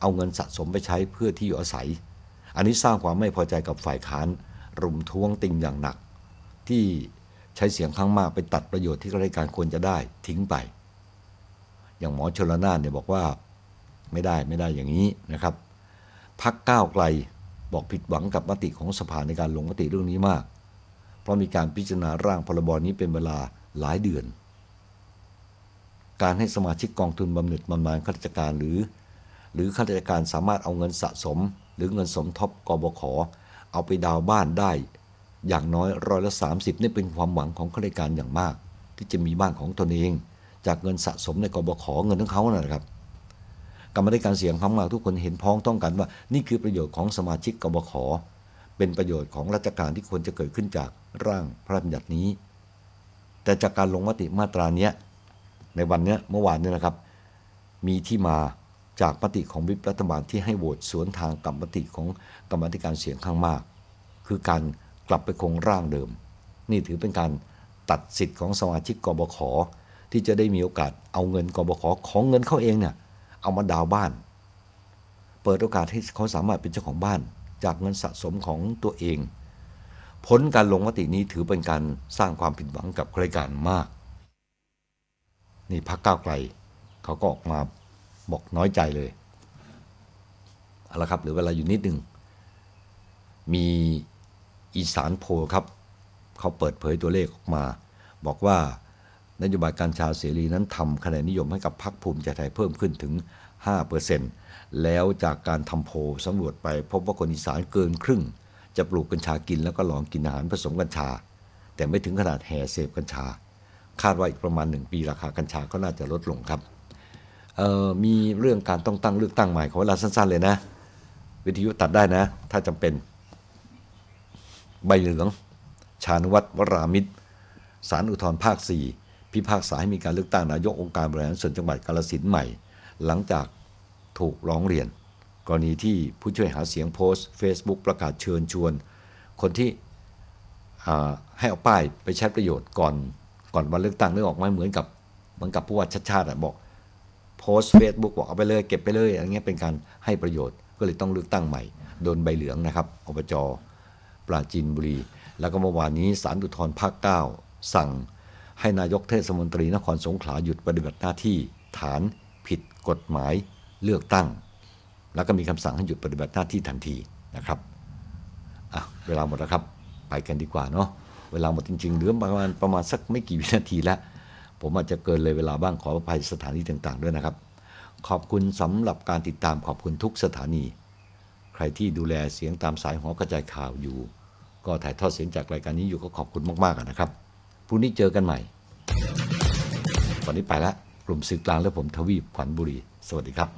เอาเงินสะสมไปใช้เพื่อที่อยู่อาศัยอันนี้สร้างความไม่พอใจกับฝ่ายค้านรุมท้วงติงอย่างหนักที่ใช้เสียงข้างมากไปตัดประโยชน์ที่ข้าราชการควรจะได้ทิ้งไปอย่างหมอชลน่านเนี่ยบอกว่าไม่ได้ไม่ได้อย่างนี้นะครับพรรคก้าวไกลบอกผิดหวังกับมติของสภาในการลงมติเรื่องนี้มากเพราะมีการพิจารณาร่างพรบนี้เป็นเวลาหลายเดือนการให้สมาชิกกองทุนบำเหน็จบำนาญข้าราชการหรือหรือข้าราชการสามารถเอาเงินสะสมหรือเงินสมทบกบข.เอาไปดาวบ้านได้อย่างน้อยร้อยละสามสิบนี่เป็นความหวังของข้าราชการอย่างมากที่จะมีบ้านของตนเองจากเงินสะสมในกบข.เงินของเขานะครับกรรมการเสียงข้างมากทุกคนเห็นพ้องต้องกันว่านี่คือประโยชน์ของสมาชิกกบข.เป็นประโยชน์ของราชการที่ควรจะเกิดขึ้นจากร่างพระราชบัญญัตินี้แต่จากการลงมติมาตราเนี้ยในวันเนี้ยเมื่อวานนี้นะครับมีที่มาจากมติของวิปรัฐบาลที่ให้โหวตสวนทางกับมติของกรรมการเสียงข้างมากคือการกลับไปคงร่างเดิมนี่ถือเป็นการตัดสิทธิ์ของสมาชิกกบข.ที่จะได้มีโอกาสเอาเงินกบข.ของเงินเขาเองเนี่ยเอามาดาวบ้านเปิดโอกาสให้เขาสามารถเป็นเจ้าของบ้านจากเงินสะสมของตัวเองผลการลงมตินี้ถือเป็นการสร้างความผิดหวังกับข้าราชการมากนี่พรรคก้าวไกลเขาก็ออกมาบอกน้อยใจเลยเอาละครับเหลือเวลาอยู่นิดหนึ่งมีอีสานโพลครับเขาเปิดเผยตัวเลขออกมาบอกว่านโยบายกัญชาเสรีนั้นทำคะแนนนิยมให้กับพรรคภูมิใจไทยเพิ่มขึ้นถึง ห้าเปอร์เซ็นต์ แล้วจากการทำโพลสำรวจไปพบว่าคนอีสานเกินครึ่งจะปลูกกัญชากินแล้วก็ลองกินอาหารผสมกัญชาแต่ไม่ถึงขนาดแห่เสพกัญชาคาดว่าอีกประมาณหนึ่งปีราคากัญชาก็น่าจะลดลงครับมีเรื่องการต้องตั้งเลือกตั้งใหม่ขอเวลาสั้นๆเลยนะวิทยุตัดได้นะถ้าจำเป็นใบเหลืองชาญวัฒน์วรามิตรศาลอุทธรณ์ภาคสี่พิพากษาให้มีการเลือกตั้งนายกองค์การบริหารส่วนจังหวัดกาฬสินธุ์ใหม่หลังจากถูกร้องเรียนกรณีที่ผู้ช่วยหาเสียงโพสต์ Facebook ประกาศเชิญชวนคนที่ให้เอาป้ายไปใช้ประโยชน์ก่อนก่อนวันเลือกตั้งเรื่องออกมาเหมือนกับเหมือนกับผู้ว่าชัดชาติบอกโพสต์ Facebook บอกเอาไปเลยเก็บไปเลยอะไรเงี้ยเป็นการให้ประโยชน์ก็เลยต้องเลือกตั้งใหม่โดนใบเหลืองนะครับอบจ.ปราจีนบุรีแล้วก็เมื่อวานนี้ศาลอุทธรณ์ภาคเก้าสั่งให้นายกเทศมนตรีนครสงขลาหยุดปฏิบัติหน้าที่ฐานผิดกฎหมายเลือกตั้งแล้วก็มีคำสั่งให้หยุดปฏิบัติหน้าที่ทันทีนะครับอ่ะเวลาหมดแล้วครับไปกันดีกว่าเนาะเวลาหมดจริงๆเหลือประมาณประมาณสักไม่กี่วินาทีแล้วผมอาจจะเกินเลยเวลาบ้างขออภัยสถานีต่างๆด้วยนะครับขอบคุณสำหรับการติดตามขอบคุณทุกสถานีใครที่ดูแลเสียงตามสายหอกระจายข่าวอยู่ก็ถ่ายทอดเสียงจากรายการนี้อยู่ก็ขอบคุณมากๆนะครับพรุ่งนี้เจอกันใหม่วันนี้ไปแล้วกลุ่มสื่อกลางและผมทวีปขวัญบุรีสวัสดีครับ